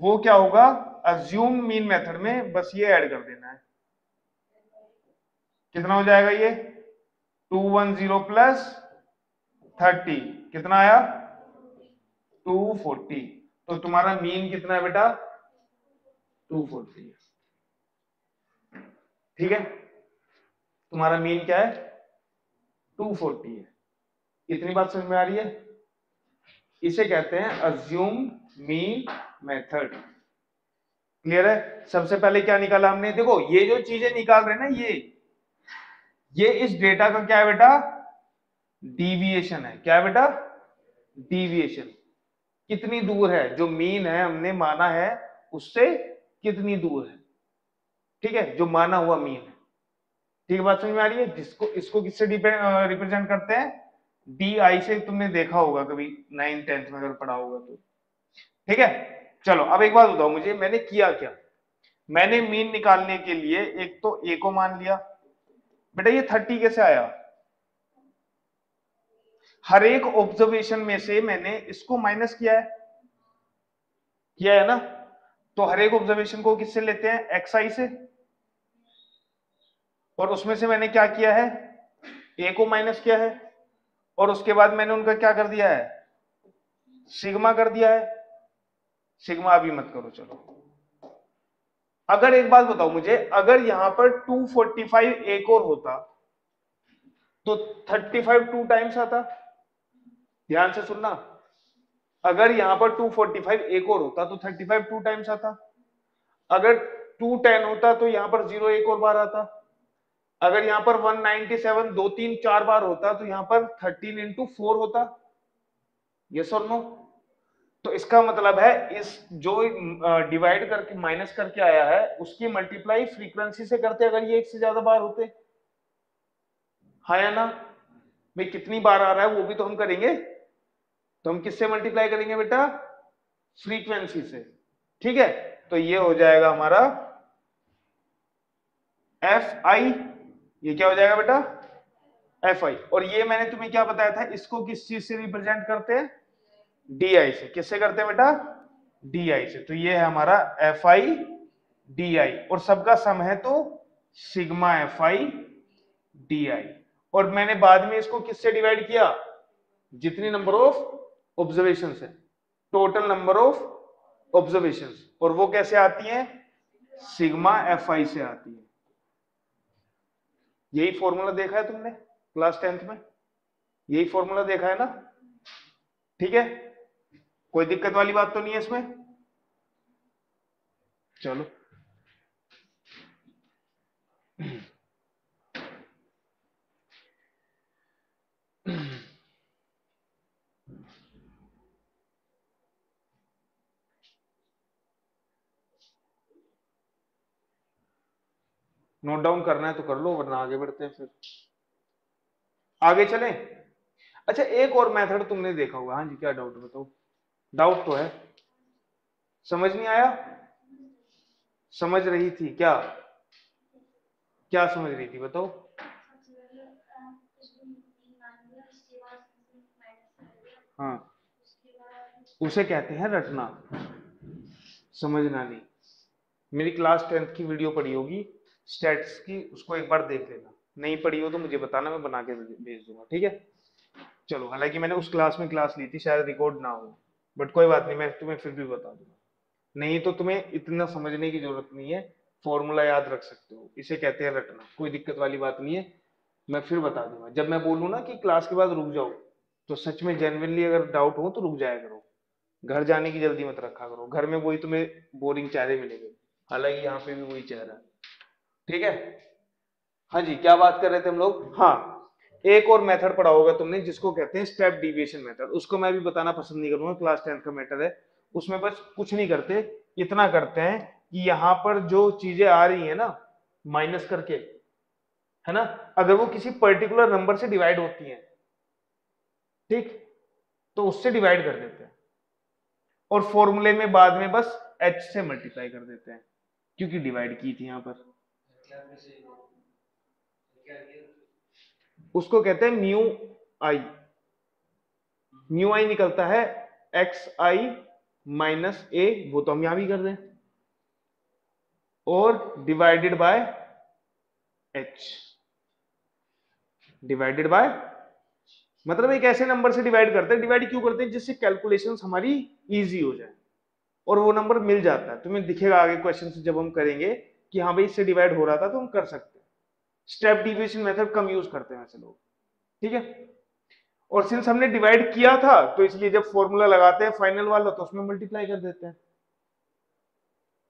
वो क्या होगा? अज्यूम मीन मेथड में बस ये ऐड कर देना है। कितना हो जाएगा ये? 210 प्लस 30, कितना आया? 240। तो तुम्हारा मीन कितना है बेटा? 240। ठीक है, तुम्हारा मीन क्या है? 240 है। इतनी बात समझ में आ रही है? इसे कहते हैं अज्यूम मीन मेथड। क्लियर है? सबसे पहले क्या निकाला हमने? देखो ये जो चीजें निकाल रहे हैं ना, ये इस डेटा का क्या है बेटा? डिविएशन है। क्या है बेटा? डिविएशन। कितनी दूर है जो मीन है हमने माना है उससे, कितनी दूर है। ठीक है, जो माना हुआ मीन है। ठीक है, बात समझ में आ रही है? जिसको इसको किससे रिप्रेजेंट करते हैं? डी आई से। तुमने देखा होगा कभी 9th 10th में अगर पढ़ा होगा तो। ठीक है, चलो अब एक बात बताओ मुझे, मैंने किया क्या? मैंने मीन निकालने के लिए एक तो ए को मान लिया। बेटा ये 30 कैसे आया? हर एक ऑब्जर्वेशन में से मैंने इसको माइनस किया है, किया है ना। तो हर एक ऑब्जर्वेशन को किससे लेते हैं? xi से। और उसमें से मैंने क्या किया है? a को माइनस किया है, और उसके बाद मैंने उनका क्या कर दिया है? सिग्मा कर दिया है। सिग्मा अभी मत करो, चलो। अगर एक बात बताओ मुझे, अगर यहां पर 245 एक और होता तो 35 2 टाइम्स आता। ध्यान से सुनना, अगर यहां पर 245 एक और होता तो 35 2 टाइम्स आता। अगर 210 होता तो यहां पर 0 एक और बार आता। अगर यहां पर 197 2 3 4 बार होता तो यहां पर 13 into 4 होता। यस और नो? तो इसका मतलब है इस जो डिवाइड करके माइनस करके आया है उसकी मल्टीप्लाई फ्रीक्वेंसी से करते अगर ये एक से ज्यादा बार होते। हाँ या ना? भाई कितनी बार आ रहा है वो भी तो हम करेंगे। तो हम किससे मल्टीप्लाई करेंगे बेटा? फ्रीक्वेंसी से। ठीक है, तो ये हो जाएगा हमारा Fi। ये क्या हो जाएगा बेटा? Fi। और ये मैंने तुम्हें क्या बताया था, इसको किस चीज से रिप्रेजेंट करते हैं? Di से। किससे करते हैं बेटा? Di से। तो ये है हमारा Fi Di, और सबका सम है तो सिग्मा Fi Di। और मैंने बाद में इसको किससे डिवाइड किया? जितनी नंबर ऑफ ऑब्जर्वेशंस है, टोटल नंबर ऑफ ऑब्जर्वेशंस। और वो कैसे आती है? सिग्मा Fi से आती है। यही फॉर्मूला देखा है तुमने क्लास 10th में, यही फॉर्मूला देखा है ना। ठीक है, कोई दिक्कत वाली बात तो नहीं है इसमें। चलो नोट डाउन करना है तो कर लो, वरना आगे बढ़ते हैं। फिर आगे चलें। अच्छा, एक और मेथड तुमने देखा होगा। हाँ जी, क्या डाउट बताओ? डाउट तो है, समझ नहीं आया? समझ रही थी क्या? क्या समझ रही थी बताओ? हाँ, उसे कहते हैं रटना, समझना नहीं। मेरी क्लास 10th की वीडियो पड़ी होगी स्टैट्स की, उसको एक बार देख लेना। नहीं पढ़ी हो तो मुझे बताना, मैं बना के भेज दूंगा, ठीक है? चलो, हालांकि मैंने उस क्लास में क्लास ली थी, शायद रिकॉर्ड ना हो, बट कोई बात नहीं, मैं तुम्हें फिर भी बता दूंगा। नहीं तो तुम्हें इतना समझने की जरूरत नहीं है, फॉर्मूला याद रख सकते हो। इसे कहते हैं रटना, कोई दिक्कत वाली बात नहीं है, मैं फिर बता दूंगा। जब मैं बोलूँ ना कि क्लास के बाद रुक जाओ, तो सच में जेन्युइनली अगर डाउट हो तो रुक जाया करो, घर जाने की जल्दी मत रखा करो। घर में वही तुम्हें बोरिंग चेहरे मिलेंगे, हालांकि यहाँ पे भी वही चेहरा है, ठीक है? हाँ जी, क्या बात कर रहे थे हम लोग? हाँ, एक और मेथड पढ़ा होगा तुमने जिसको कहते हैं स्टेप डिविएशन मेथड। उसको मैं भी बताना पसंद नहीं करूंगा, क्लास 10th का मेथड है। उसमें बस कुछ नहीं करते, इतना करते हैं कि यहाँ पर जो चीजें आ रही है ना, माइनस करके, है ना, अगर वो किसी पर्टिकुलर नंबर से डिवाइड होती है, ठीक, तो उससे डिवाइड कर देते हैं और फॉर्मूले में बाद में बस h से मल्टीप्लाई कर देते हैं, क्योंकि डिवाइड की थी यहाँ पर। उसको कहते हैं म्यू आई। म्यू आई निकलता है एक्स आई माइनस ए, वो तो हम यहां भी कर रहे हैं, और divided by H. Divided by मतलब एक ऐसे नंबर से डिवाइड करते हैं। डिवाइड क्यों करते हैं? जिससे कैलकुलेशंस हमारी इजी हो जाए और वो नंबर मिल जाता है। तुम्हें दिखेगा आगे क्वेश्चन से जब हम करेंगे कि हाँ भाई इससे डिवाइड हो रहा था तो हम कर सकते हैं। स्टेप डिविएशन मेथड कम यूज करते हैं ऐसे लोग, ठीक है? और सिंस हमने डिवाइड किया था तो इसलिए जब फॉर्मूला लगाते हैं फाइनल वाला तो उसमें मल्टीप्लाई कर देते हैं।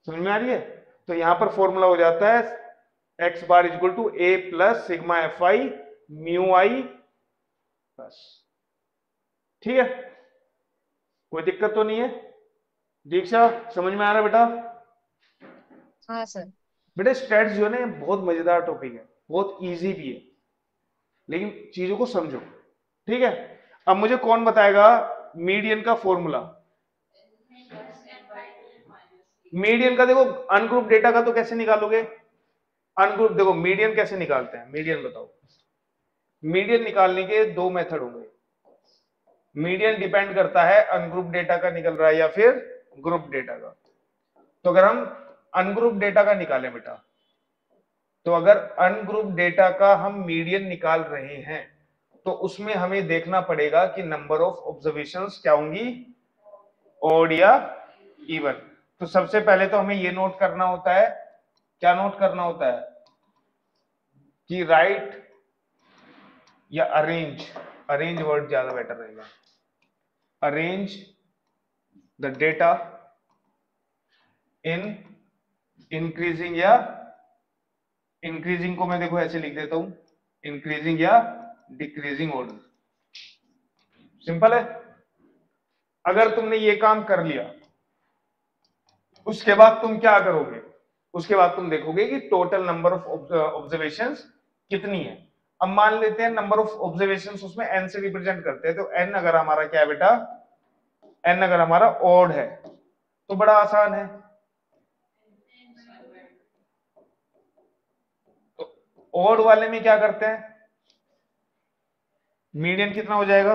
समझ में आ रही है? तो यहां पर फॉर्मूला हो जाता है x bar equal to A plus sigma F I mu I plus, ठीक है? कोई दिक्कत तो नहीं है? दीक्षा, समझ में आ रहा है बेटा? हाँ सर। बेटा स्टैट्स जो है ना, बहुत मजेदार टॉपिक है, बहुत इजी भी है, लेकिन चीजों को समझो, ठीक है? अब मुझे कौन बताएगा मीडियन का फॉर्मूला? मीडियन का देखो, अनग्रुप डेटा का तो कैसे निकालोगे? अनग्रुप देखो, मीडियन कैसे निकालते हैं? मीडियन बताओ। मीडियन निकालने के दो मेथड होंगे। मीडियन डिपेंड करता है अनग्रुप डेटा का निकल रहा है या फिर ग्रुप डेटा का। तो अगर हम अनग्रुप डेटा का निकाले बेटा, तो अगर अनग्रुप डेटा का हम मीडियन निकाल रहे हैं तो उसमें हमें देखना पड़ेगा कि नंबर ऑफ ऑब्जर्वेशंस क्या होंगी, ऑड या इवन। तो सबसे पहले तो हमें ये नोट करना होता है। क्या नोट करना होता है? कि राइट या अरेंज, अरेंज वर्ड ज्यादा बेटर रहेगा। Arrange the data in increasing या इंक्रीजिंग को मैं देखो ऐसे लिख देता हूं, इंक्रीजिंग या डिक्रीजिंग ऑर्डर। सिंपल है। अगर तुमने ये काम कर लिया, उसके बाद तुम क्या करोगे? उसके बाद तुम देखोगे कि टोटल नंबर ऑफ ऑब्जर्वेशंस कितनी है। अब मान लेते हैं नंबर ऑफ ऑब्जर्वेशंस उसमें n से रिप्रेजेंट करते हैं, तो n अगर हमारा क्या है बेटा, n अगर हमारा ऑड है तो बड़ा आसान है। ऑड वाले में क्या करते हैं? मीडियन कितना हो जाएगा?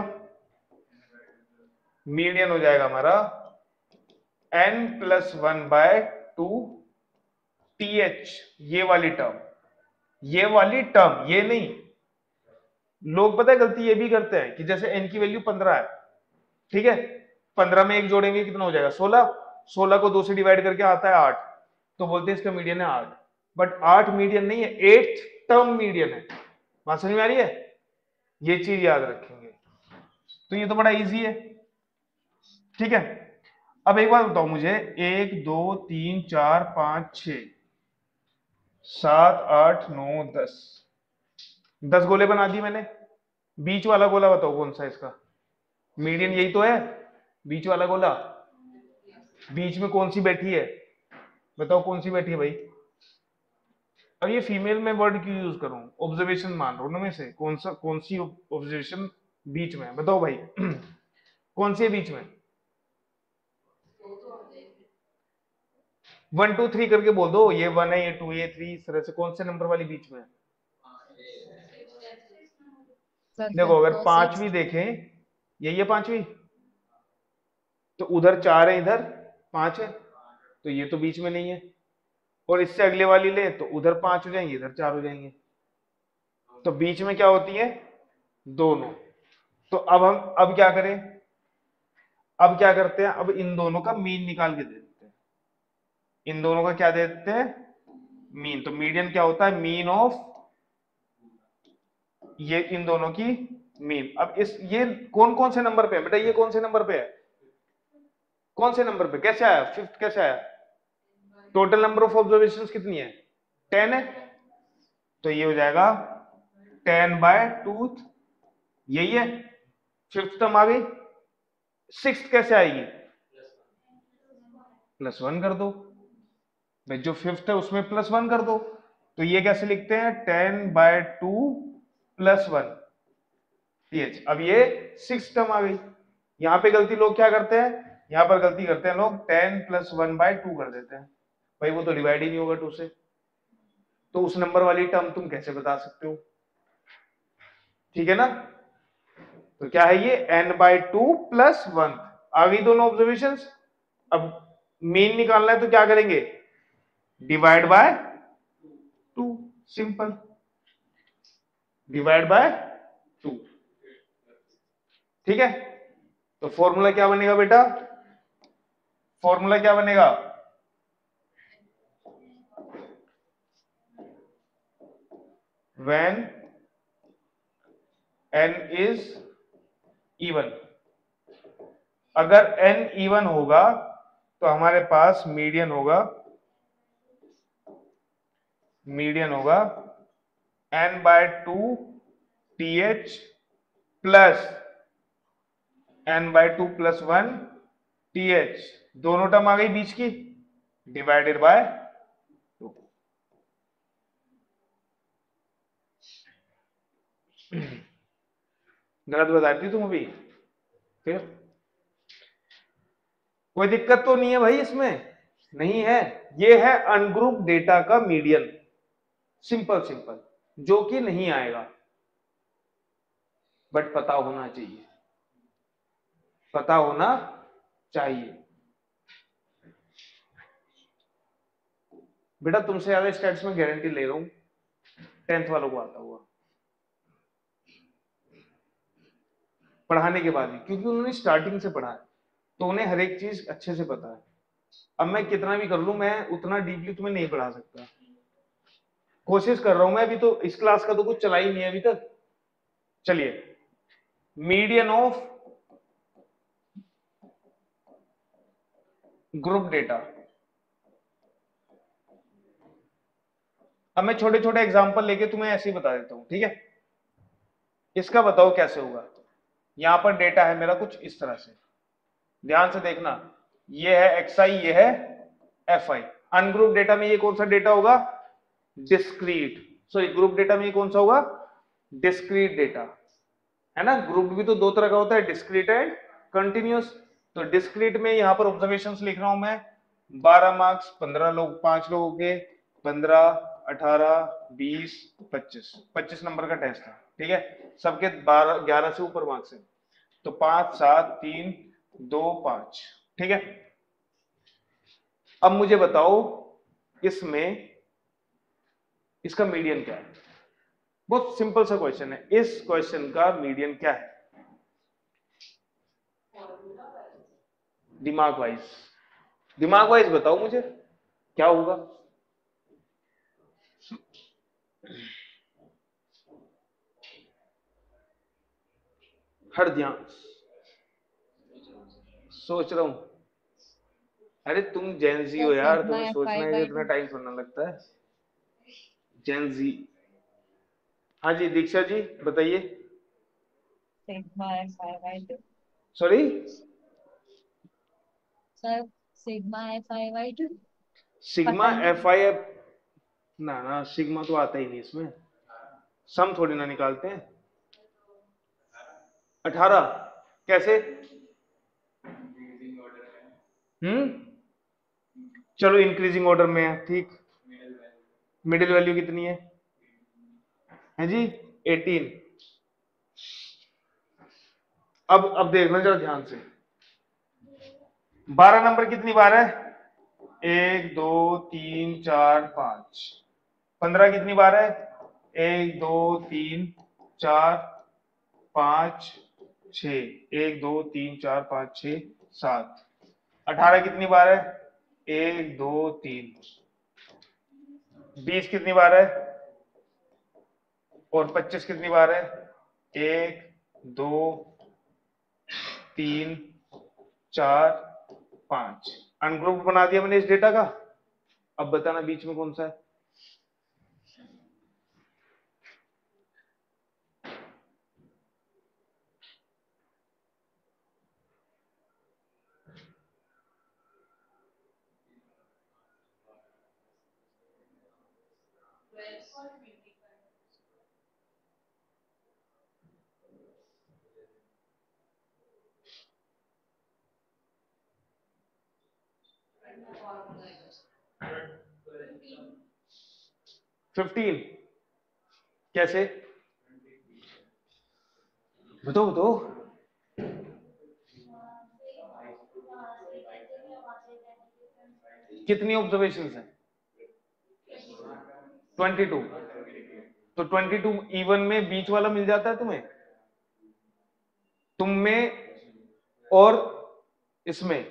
मीडियन हो जाएगा हमारा n प्लस 1/2 th, ये वाली टर्म, ये वाली टर्म, ये नहीं। लोग पता है गलती ये भी करते हैं कि जैसे n की वैल्यू 15 है, ठीक है, 15 में एक जोड़ेंगे कितना हो जाएगा 16, 16 को 2 से डिवाइड करके आता है 8, तो बोलते हैं इसका मीडियन है 8, बट 8 मीडियन नहीं है, 8 टर्म मीडियन है। बात समझ में आ रही है? ये चीज याद रखेंगे। तो ये तो बड़ा इजी है, ठीक है? अब एक बात बताओ मुझे, 1 2 3 4 5 6 7 8 9 10, 10 गोले बना दिए मैंने। बीच वाला गोला बताओ कौन सा है इसका? मीडियन यही तो है, बीच वाला गोला। बीच में कौन सी बैठी है बताओ? कौन सी बैठी है भाई? अब ये फीमेल में वर्ड क्यों यूज करूं, ऑब्जर्वेशन मान लो उनमें से कौन सी ऑब्जर्वेशन बीच में है? बताओ भाई कौन सी बीच में? 1 2 3 करके बोल दो, ये 1 है, ये 2, ये 3, इस तरह से कौन से नंबर वाली बीच में है? देखो अगर 5वीं देखें, यही है 5वीं, तो उधर 4 है, इधर 5 है, तो ये तो बीच में नहीं है। और इससे अगले वाली ले तो उधर 5 हो जाएंगे, इधर 4 हो जाएंगे, तो बीच में क्या होती है? दोनों। तो अब हम क्या करें, अब क्या करते हैं, अब इन दोनों का मीन निकाल के दे देते हैं। इन दोनों का क्या दे देते हैं? मीन। तो मीडियन क्या होता है? मीन ऑफ ये इन दोनों की मीन। अब इस ये कौन से नंबर पे है बेटा, ये कौन से नंबर पे है? कौन से नंबर पे कैसे आया? 5th कैसे आया? टोटल नंबर ऑफ ऑब्जर्वेशंस कितनी है? 10 है, तो ये हो जाएगा 10/2, यही है। 5th टर्म आ गई। 6th कैसे आएगी? +1 कर दो भाई, जो 5th है उसमें +1 कर दो। तो ये कैसे लिखते हैं? 10/2 +1 th। अब ये 6th टर्म आ गई। यहाँ पे गलती लोग क्या करते हैं, यहाँ पर गलती करते हैं लोग 10 + 1/2 कर देते हैं। भाई वो तो डिवाइड ही नहीं होगा 2 से, तो उस नंबर वाली टर्म तुम कैसे बता सकते हो? ठीक है ना। तो क्या है ये? n/2 + 1 आ गई दोनों ऑब्जर्वेशंस। अब मीन निकालना है तो क्या करेंगे? Divide by 2, simple, divide by 2। ठीक है, तो फॉर्मूला क्या बनेगा बेटा? फॉर्मूला क्या बनेगा? When n is even, अगर n even होगा तो हमारे पास मीडियन होगा, n/2 + 1 th, दोनों टर्म आ गई बीच की, डिवाइडेड बाय 2। गलत बता दी तुम अभी, फिर कोई दिक्कत तो नहीं है भाई इसमें? नहीं है। ये है अनग्रुप डेटा का मीडियन, सिंपल, जो कि नहीं आएगा, बट पता होना चाहिए, बेटा तुमसे ज्यादा स्टैट्स में गारंटी ले रहा हूं, 10th वालों को आता हुआ पढ़ाने के बाद ही, क्योंकि उन्होंने स्टार्टिंग से पढ़ा है तो उन्हें हर एक चीज अच्छे से पता है। अब मैं कितना भी कर लूं, मैं उतना डीपली तुम्हें नहीं पढ़ा सकता, कोशिश कर रहा हूं मैं। अभी तो इस क्लास का तो कुछ चला ही नहीं है अभी तक। चलिए, मीडियन ऑफ ग्रुप डेटा। अब मैं छोटे-छोटे एग्जांपल लेके तुम्हें ऐसे ही बता देता हूं, ठीक है? इसका बताओ कैसे होगा। यहां पर डेटा है मेरा कुछ इस तरह से, ध्यान से देखना, ये है एक्सआई, ये है एफआई। अनग्रुप डेटा में ये कौन सा डेटा होगा? डिस्क्रीट। सॉरी, ग्रुप डेटा में ये कौन सा होगा? डिस्क्रीट डेटा, है ना। ग्रुप भी तो दो तरह का होता है, डिस्क्रीट एंड कंटिन्यूअस। तो डिस्क्रीट में यहाँ पर ऑब्जर्वेशंस लिख रहा हूं मैं, 12 मार्क्स, 15 लोग, 5 लोगों के, 15, 18, 20, 25, 25 नंबर का टेस्ट था, ठीक है। सबके 11 से ऊपर मार्क्स हैं, तो 5 7 3 2 5, ठीक है। अब मुझे बताओ इसमें इसका मीडियन क्या है? बहुत सिंपल सा क्वेश्चन है, इस क्वेश्चन का मीडियन क्या है? दिमाग वाइज बताओ मुझे क्या होगा। हर ध्यान सोच रहा हूं। अरे तुम जेनजी हो यार, तुम्हें सोचने में इतना टाइम थोड़ा लगता है, जेनजी। हाँ जी दीक्षा जी बताइए। Sorry sir, sigma F I Y two. Sigma F I ना ना सिग्मा तो आता ही नहीं इसमें, सम थोड़ी ना निकालते हैं। 18 कैसे? चलो इंक्रीजिंग ऑर्डर में है, ठीक। मिडिल वैल्यू कितनी है? है जी 18। अब देखना जरा ध्यान से, 12 नंबर कितनी बार है? 1 2 3 4 5। 15 कितनी बार है? 1 2 3 4 5 6। 1 2 3 4 5 6 7। 18 कितनी बार है? 1 2 3। 20 कितनी बार है? और 25 कितनी बार है? 1 2 3 4 5। अनग्रुप बना दिया मैंने इस डेटा का, अब बताना बीच में कौन सा है। फिफ्टीन कैसे? बताओ बताओ। कितनी ऑब्जर्वेशंस हैं? 22। तो 22 इवन में बीच वाला मिल जाता है तुम्हें, तुम में और इसमें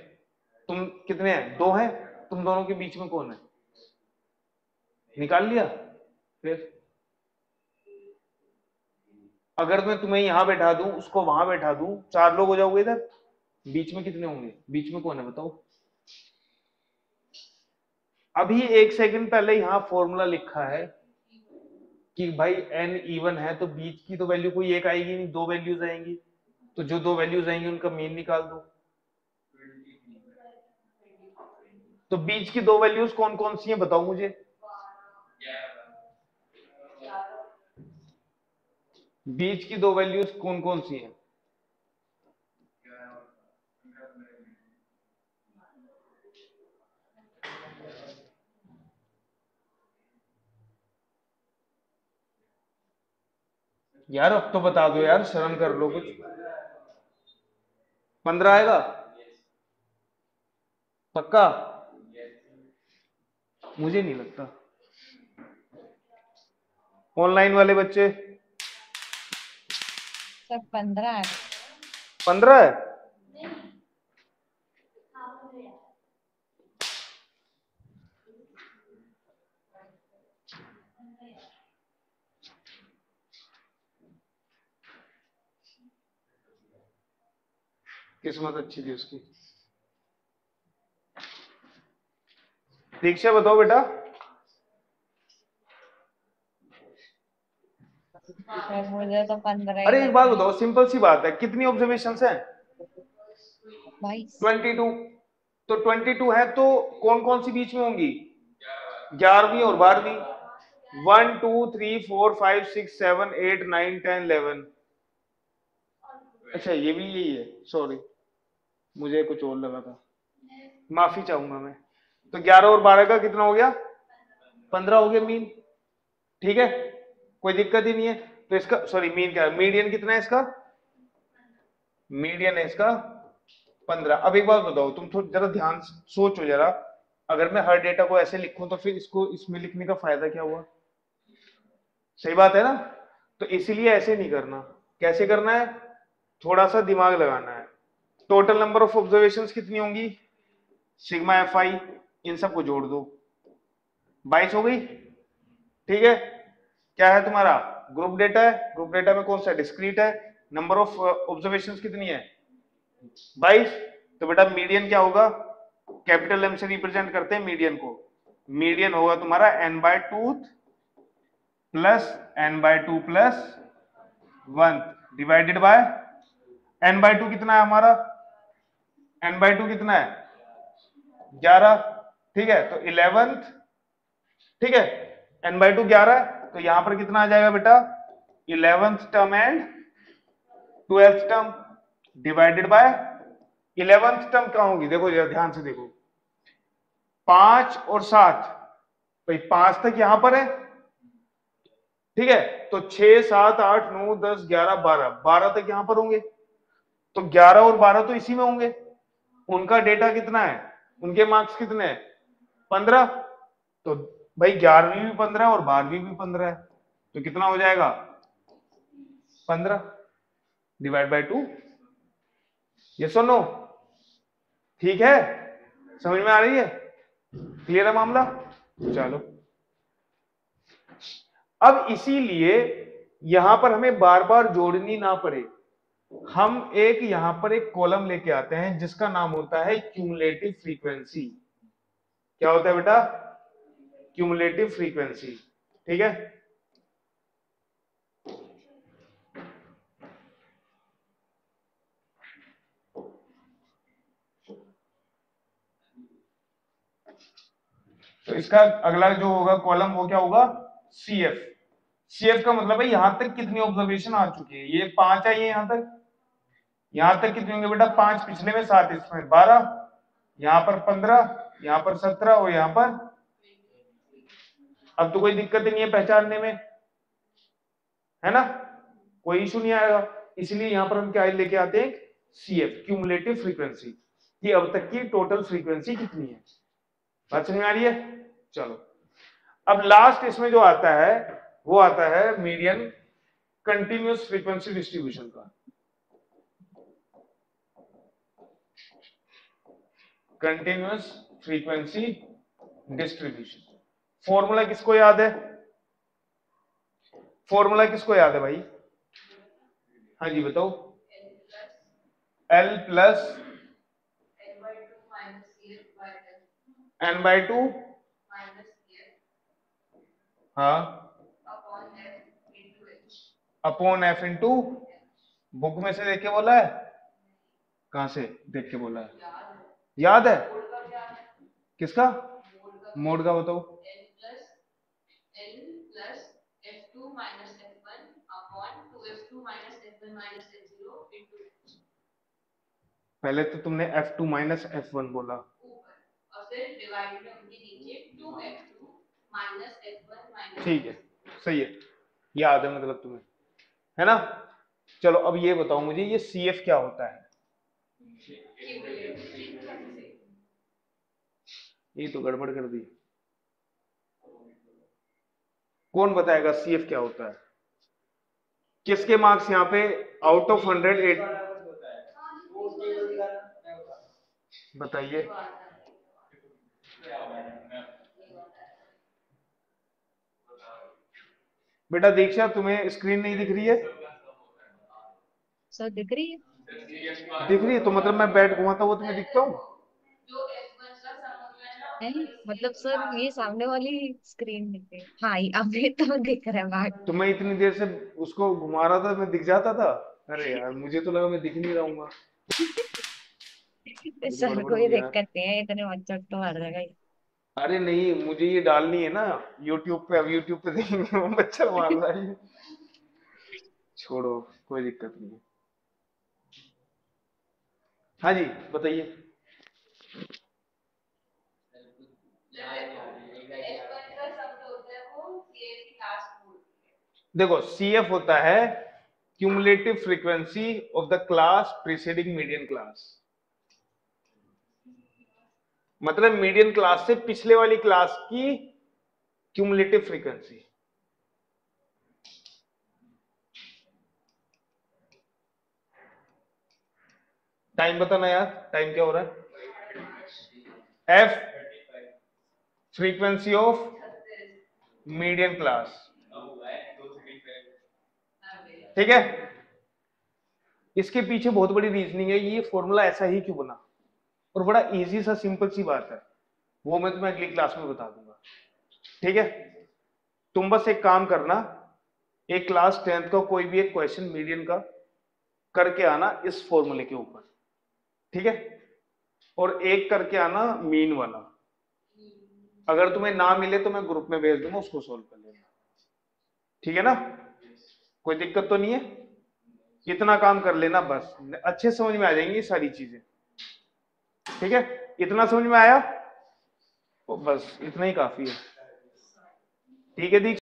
तुम कितने हैं? 2 हैं। तुम दोनों के बीच में कौन है? निकाल लिया। फिर अगर मैं तुम्हें यहां बैठा दूं, उसको वहां बैठा दूं, 4 लोग हो जाओगे इधर, बीच में कितने होंगे? बीच में कौन है बताओ? अभी 1 सेकंड पहले यहां फॉर्मूला लिखा है कि भाई n इवन है तो बीच की तो वैल्यू कोई एक आएगी नहीं, 2 वैल्यूज आएंगी, तो जो 2 वैल्यूज आएंगी उनका मीन निकाल दो। तो बीच की 2 वैल्यूज कौन कौन सी हैं बताओ मुझे? 20 की 2 वैल्यूज कौन कौन सी हैं? यार अब तो बता दो यार, शर्म कर लो कुछ। 15 आएगा पक्का? मुझे नहीं लगता। ऑनलाइन वाले बच्चे सब 15 है। 15 है? किस्मत अच्छी थी उसकी। दीक्षा बताओ बेटा। मुझे तो 15। अरे एक बात बताओ, सिंपल सी बात है, कितनी ऑब्जर्वेशंस हैं? 22। तो 22 है तो कौन कौन सी बीच में होंगी? 11वीं और 12वीं। 1 2 3 4 5 6 7 8 9 10 11। अच्छा ये भी यही है, सॉरी मुझे कुछ और लगा था, माफी चाहूंगा मैं। तो 11 और 12 का कितना हो गया? 15 हो गया मीन। ठीक है, कोई दिक्कत ही नहीं है। तो इसका सॉरी मीन क्या है, मीडियन कितना है इसका? मीडियन है इसका 15। अब एक बात बताओ, तुम जरा ध्यान सोचो जरा, अगर मैं हर डेटा को ऐसे लिखूं तो फिर इसको इसमें लिखने का फायदा क्या हुआ? सही बात है ना? तो इसीलिए ऐसे नहीं करना। कैसे करना है? थोड़ा सा दिमाग लगाना है। टोटल नंबर ऑफ ऑब्जर्वेशंस कितनी होंगी? सिग्मा एफ आई, इन सब को जोड़ दो, 22 हो गई। ठीक है, क्या है तुम्हारा? ग्रुप डेटा है। ग्रुप डेटा में कौन सा? डिस्क्रीट है। नंबर ऑफ ऑब्जर्वेशंस कितनी है? 22। तो बेटा मीडियन क्या होगा? कैपिटल एम से रिप्रेजेंट करते हैं मीडियन को। मीडियन होगा तुम्हारा n/2 + n/2 + 1 divided by n/2 कितना है हमारा? n/2 कितना है? 11। ठीक है, तो 11th। ठीक है, n बाई टू 11 है, तो यहां पर कितना आ जाएगा बेटा 11th term and 12th term divided by 11th term क्या होगी, देखो ध्यान से देखो 5 और 7 भाई 5 तक यहां पर है ठीक है, तो 6, 7, 8, 9, 10, 11, 12 तक यहां पर होंगे, तो 11 और 12 तो इसी में होंगे, उनका डेटा कितना है, उनके मार्क्स कितने हैं 15, तो भाई 11वीं भी 15 और 12वीं भी 15 है, तो कितना हो जाएगा 15 डिवाइड बाय 2। ये सुनो ठीक है, समझ में आ रही है, क्लियर है मामला, चलो। अब इसीलिए यहां पर हमें बार बार जोड़नी ना पड़े, हम एक यहां पर एक कॉलम लेके आते हैं जिसका नाम होता है क्यूमुलेटिव फ्रीक्वेंसी। क्या होता है बेटा क्यूमुलेटिव फ्रीक्वेंसी, ठीक है। तो इसका अगला जो होगा कॉलम वो क्या होगा CF। CF का मतलब है यहां तक कितनी ऑब्जर्वेशन आ चुकी है, ये 5 आई है यहां तक कितने होंगे बेटा 5, पिछले में 7, इसमें 12, यहां पर 15, यहां पर 17 और यहां पर, अब तो कोई दिक्कत नहीं है पहचानने में, है ना, कोई इशू नहीं आएगा। इसलिए यहां पर हम क्या लेके आते हैं CF क्यूमुलेटिव फ्रीक्वेंसी, कि अब तक की टोटल फ्रीक्वेंसी कितनी है, बात समझ में आ रही है, चलो। अब लास्ट इसमें जो आता है वो आता है मीडियन कंटिन्यूअस फ्रीक्वेंसी डिस्ट्रीब्यूशन का, कंटिन्यूअस फ्रीक्वेंसी डिस्ट्रीब्यूशन। फॉर्मूला किसको याद है, फॉर्मूला किसको याद है भाई, हाँ जी बताओ, L plus n by two, हाँ अपॉन f इंटू, बुक में से देख के बोला है, कहां से देख के बोला है, याद है किसका मोड का बताओ, पहले तो तुमने f2 माइनस f1 बोला और फिर डिवाइड में उनके नीचे 2f2 माइनस f1 माइनस, ठीक है सही है, याद है मतलब तुम्हें, है ना। चलो अब ये बताओ मुझे ये CF क्या होता है, ये तो गड़बड़ कर दी, कौन बताएगा CF क्या होता है, किसके मार्क्स यहाँ पे आउट ऑफ 108 बताइए, बेटा दीक्षा तुम्हें स्क्रीन नहीं दिख रही है सर, दिख रही है तो मतलब मैं बैठ घुमाता वो तुम्हें दिखता हूँ, मतलब सर ये सामने वाली स्क्रीन में, हाँ अब तो दिख रहा है, तो मैं इतनी देर से उसको घुमा रहा था, मैं दिख जाता था, अरे यार मुझे तो लगा मैं दिख नहीं रहूंगा सर को ये देख करते हैं इतने मच्छर तो मार रहा है, अरे नहीं मुझे ये डालनी है ना YouTube पे, अब YouTube पे देखेंगे मच्छर मार रहा है, छोड़ो कोई दिक्कत नहीं है। हाँ जी बताइए, देखो CF होता है cumulative frequency of the class preceding median class, मतलब मीडियन क्लास से पिछले वाली क्लास की क्यूमुलेटिव फ्रीक्वेंसी। टाइम बताना यार, टाइम क्या हो रहा है, F frequency of median class, ठीक है। इसके पीछे बहुत बड़ी रीजनिंग है, ये फॉर्मूला ऐसा ही क्यों बना, और बड़ा इजी सा सिंपल सी बात है, वो मैं तुम्हें अगली क्लास में बता दूंगा, ठीक है। तुम बस एक काम करना, एक क्लास 10th का कोई भी एक क्वेश्चन मीडियन का करके आना इस फॉर्मूले के ऊपर, ठीक है, और एक करके आना मीन वाला, अगर तुम्हें ना मिले तो मैं ग्रुप में भेज दूंगा, उसको सोल्व कर लेना, ठीक है ना, कोई दिक्कत तो नहीं है। इतना काम कर लेना बस, अच्छे समझ में आ जाएंगी सारी चीजें, ठीक है। इतना समझ में आया, बस इतना ही काफी है, ठीक है।